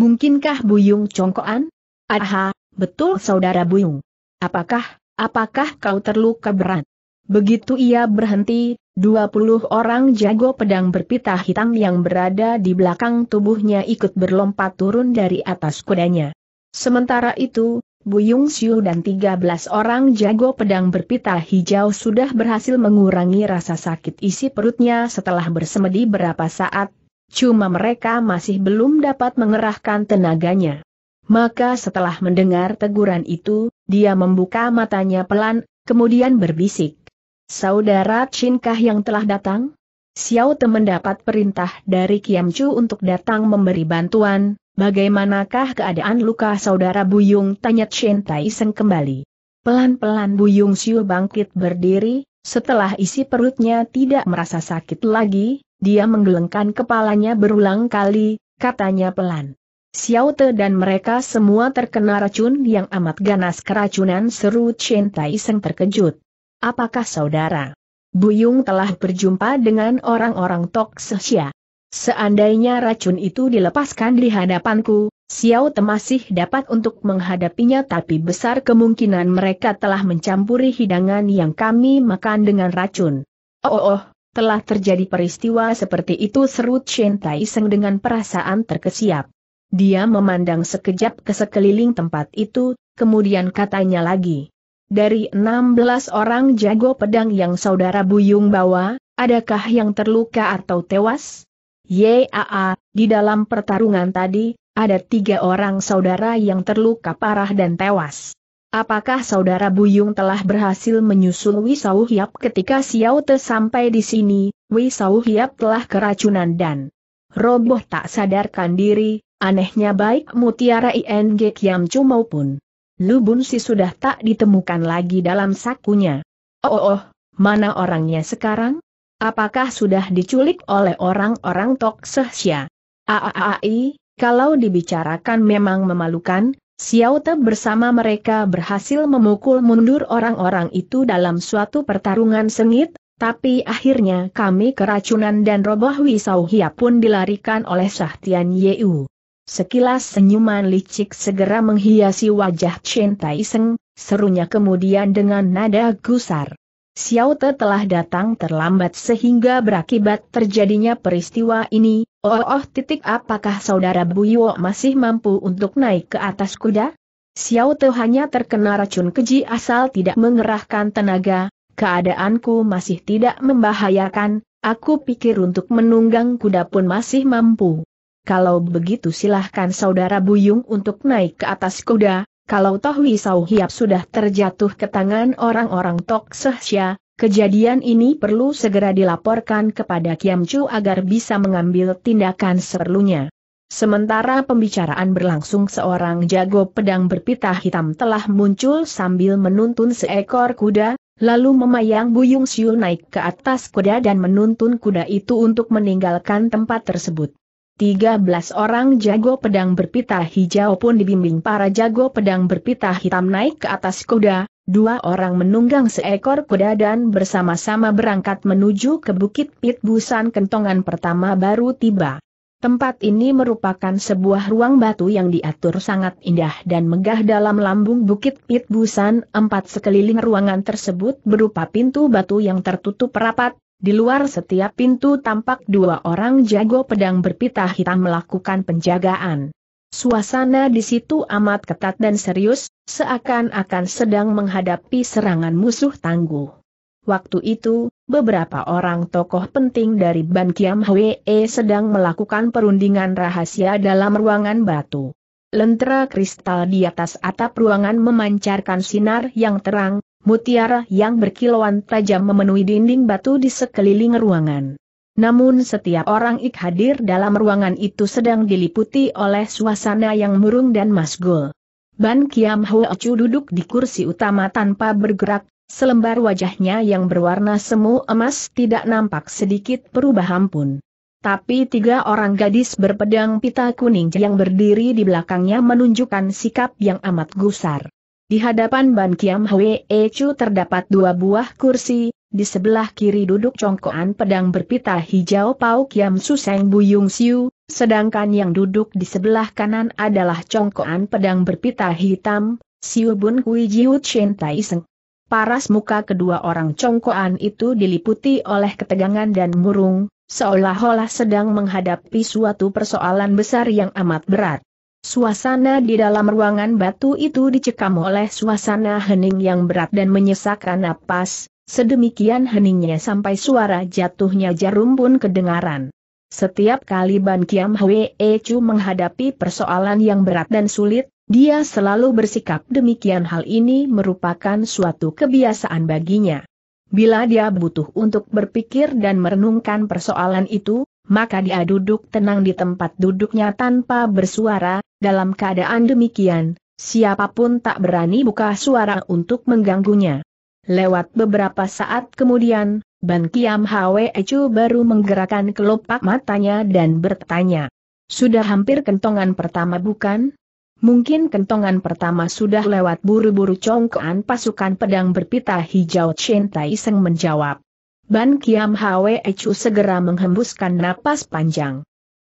"Mungkinkah Bu Yung congkoan?" "Aha, betul saudara Bu Yung." "Apakah, apakah kau terluka berat?" Begitu ia berhenti, dua puluh orang jago pedang berpita hitam yang berada di belakang tubuhnya ikut berlompat turun dari atas kudanya. Sementara itu, Bu Yung Siu dan tiga belas orang jago pedang berpita hijau sudah berhasil mengurangi rasa sakit isi perutnya setelah bersemedi berapa saat, cuma mereka masih belum dapat mengerahkan tenaganya. Maka setelah mendengar teguran itu, dia membuka matanya pelan, kemudian berbisik. "Saudara Chin kah yang telah datang?" "Xiao Te mendapat perintah dari Kiam Cu untuk datang memberi bantuan. Bagaimanakah keadaan luka saudara Bu Yung?" tanya Chin Tai Seng kembali. Pelan-pelan Bu Yung Siu bangkit berdiri. Setelah isi perutnya tidak merasa sakit lagi, dia menggelengkan kepalanya berulang kali, katanya pelan. "Xiao Te dan mereka semua terkena racun yang amat ganas." "Keracunan?" seru Chin Tai Seng terkejut. "Apakah saudara Bu Yung telah berjumpa dengan orang-orang Tok Seh Sia? Seandainya racun itu dilepaskan di hadapanku, Xiao Te masih dapat untuk menghadapinya, tapi besar kemungkinan mereka telah mencampuri hidangan yang kami makan dengan racun." Oh, oh, telah terjadi peristiwa seperti itu," seru Chin Tai Seng dengan perasaan terkesiap. Dia memandang sekejap ke sekeliling tempat itu, kemudian katanya lagi. "Dari enam belas orang jago pedang yang saudara Bu Yung bawa, adakah yang terluka atau tewas?" "Yaa, di dalam pertarungan tadi, ada tiga orang saudara yang terluka parah dan tewas." "Apakah saudara Bu Yung telah berhasil menyusul Wei Siauhiap?" "Ketika Xiao Te sampai di sini, Wei Siauhiap telah keracunan dan roboh tak sadarkan diri." Anehnya baik mutiara Ing Kiam Cu maupun Lu Bun Si sudah tak ditemukan lagi dalam sakunya. Oh, oh, mana orangnya sekarang? Apakah sudah diculik oleh orang-orang Tok Seh Sia? Aai, kalau dibicarakan memang memalukan, Xiao Te bersama mereka berhasil memukul mundur orang-orang itu dalam suatu pertarungan sengit, tapi akhirnya kami keracunan dan roboh. Wei Siauhiap pun dilarikan oleh Sah Tian Yue. Sekilas senyuman licik segera menghiasi wajah Chin Tai Seng, serunya kemudian dengan nada gusar. "Xiao Te telah datang terlambat sehingga berakibat terjadinya peristiwa ini. Oh, oh, titik apakah saudara Bu Yung masih mampu untuk naik ke atas kuda?" "Xiao Te hanya terkena racun keji asal tidak mengerahkan tenaga. Keadaanku masih tidak membahayakan, aku pikir untuk menunggang kuda pun masih mampu." "Kalau begitu silahkan saudara Bu Yung untuk naik ke atas kuda, kalau toh Wei Siauhiap sudah terjatuh ke tangan orang-orang Tok Seh Sia, kejadian ini perlu segera dilaporkan kepada Kiam Cu agar bisa mengambil tindakan seperlunya." Sementara pembicaraan berlangsung, seorang jago pedang berpita hitam telah muncul sambil menuntun seekor kuda, lalu memayang Bu Yung Siu naik ke atas kuda dan menuntun kuda itu untuk meninggalkan tempat tersebut. tiga belas orang jago pedang berpita hijau pun dibimbing para jago pedang berpita hitam naik ke atas kuda, dua orang menunggang seekor kuda dan bersama-sama berangkat menuju ke Bukit Pit Bu San. Kentongan pertama baru tiba. Tempat ini merupakan sebuah ruang batu yang diatur sangat indah dan megah dalam lambung Bukit Pit Bu San. Empat sekeliling ruangan tersebut berupa pintu batu yang tertutup rapat. Di luar setiap pintu tampak dua orang jago pedang berpita hitam melakukan penjagaan. Suasana di situ amat ketat dan serius, seakan-akan sedang menghadapi serangan musuh tangguh. Waktu itu, beberapa orang tokoh penting dari Ban Kiam Hwe sedang melakukan perundingan rahasia dalam ruangan batu. Lentera kristal di atas atap ruangan memancarkan sinar yang terang. Mutiara yang berkilauan tajam memenuhi dinding batu di sekeliling ruangan. Namun setiap orang ik hadir dalam ruangan itu sedang diliputi oleh suasana yang murung dan masgul. Ban Kiam Hwe Chu duduk di kursi utama tanpa bergerak, selembar wajahnya yang berwarna semu emas tidak nampak sedikit perubahan pun. Tapi tiga orang gadis berpedang pita kuning yang berdiri di belakangnya menunjukkan sikap yang amat gusar. Di hadapan Ban Kiam Hwe Chu terdapat dua buah kursi, di sebelah kiri duduk congkoan pedang berpita hijau Pau Kiam Suseng Bu Yung Siu, sedangkan yang duduk di sebelah kanan adalah congkoan pedang berpita hitam, Siu Bun Kui Jiu Chin Tai Seng. Paras muka kedua orang congkoan itu diliputi oleh ketegangan dan murung, seolah-olah sedang menghadapi suatu persoalan besar yang amat berat. Suasana di dalam ruangan batu itu dicekam oleh suasana hening yang berat dan menyesakkan napas, sedemikian heningnya sampai suara jatuhnya jarum pun kedengaran. Setiap kali Ban Kiam Hwe Chu menghadapi persoalan yang berat dan sulit, dia selalu bersikap demikian. Hal ini merupakan suatu kebiasaan baginya. Bila dia butuh untuk berpikir dan merenungkan persoalan itu, maka dia duduk tenang di tempat duduknya tanpa bersuara. Dalam keadaan demikian, siapapun tak berani buka suara untuk mengganggunya. Lewat beberapa saat kemudian, Ban Kiam Hwe Chu baru menggerakkan kelopak matanya dan bertanya, "Sudah hampir kentongan pertama bukan?" Mungkin kentongan pertama sudah lewat. Buru-buru congkoan pasukan pedang berpita hijau Chin Tai Seng menjawab. Ban Kiam Hwe Chu segera menghembuskan napas panjang.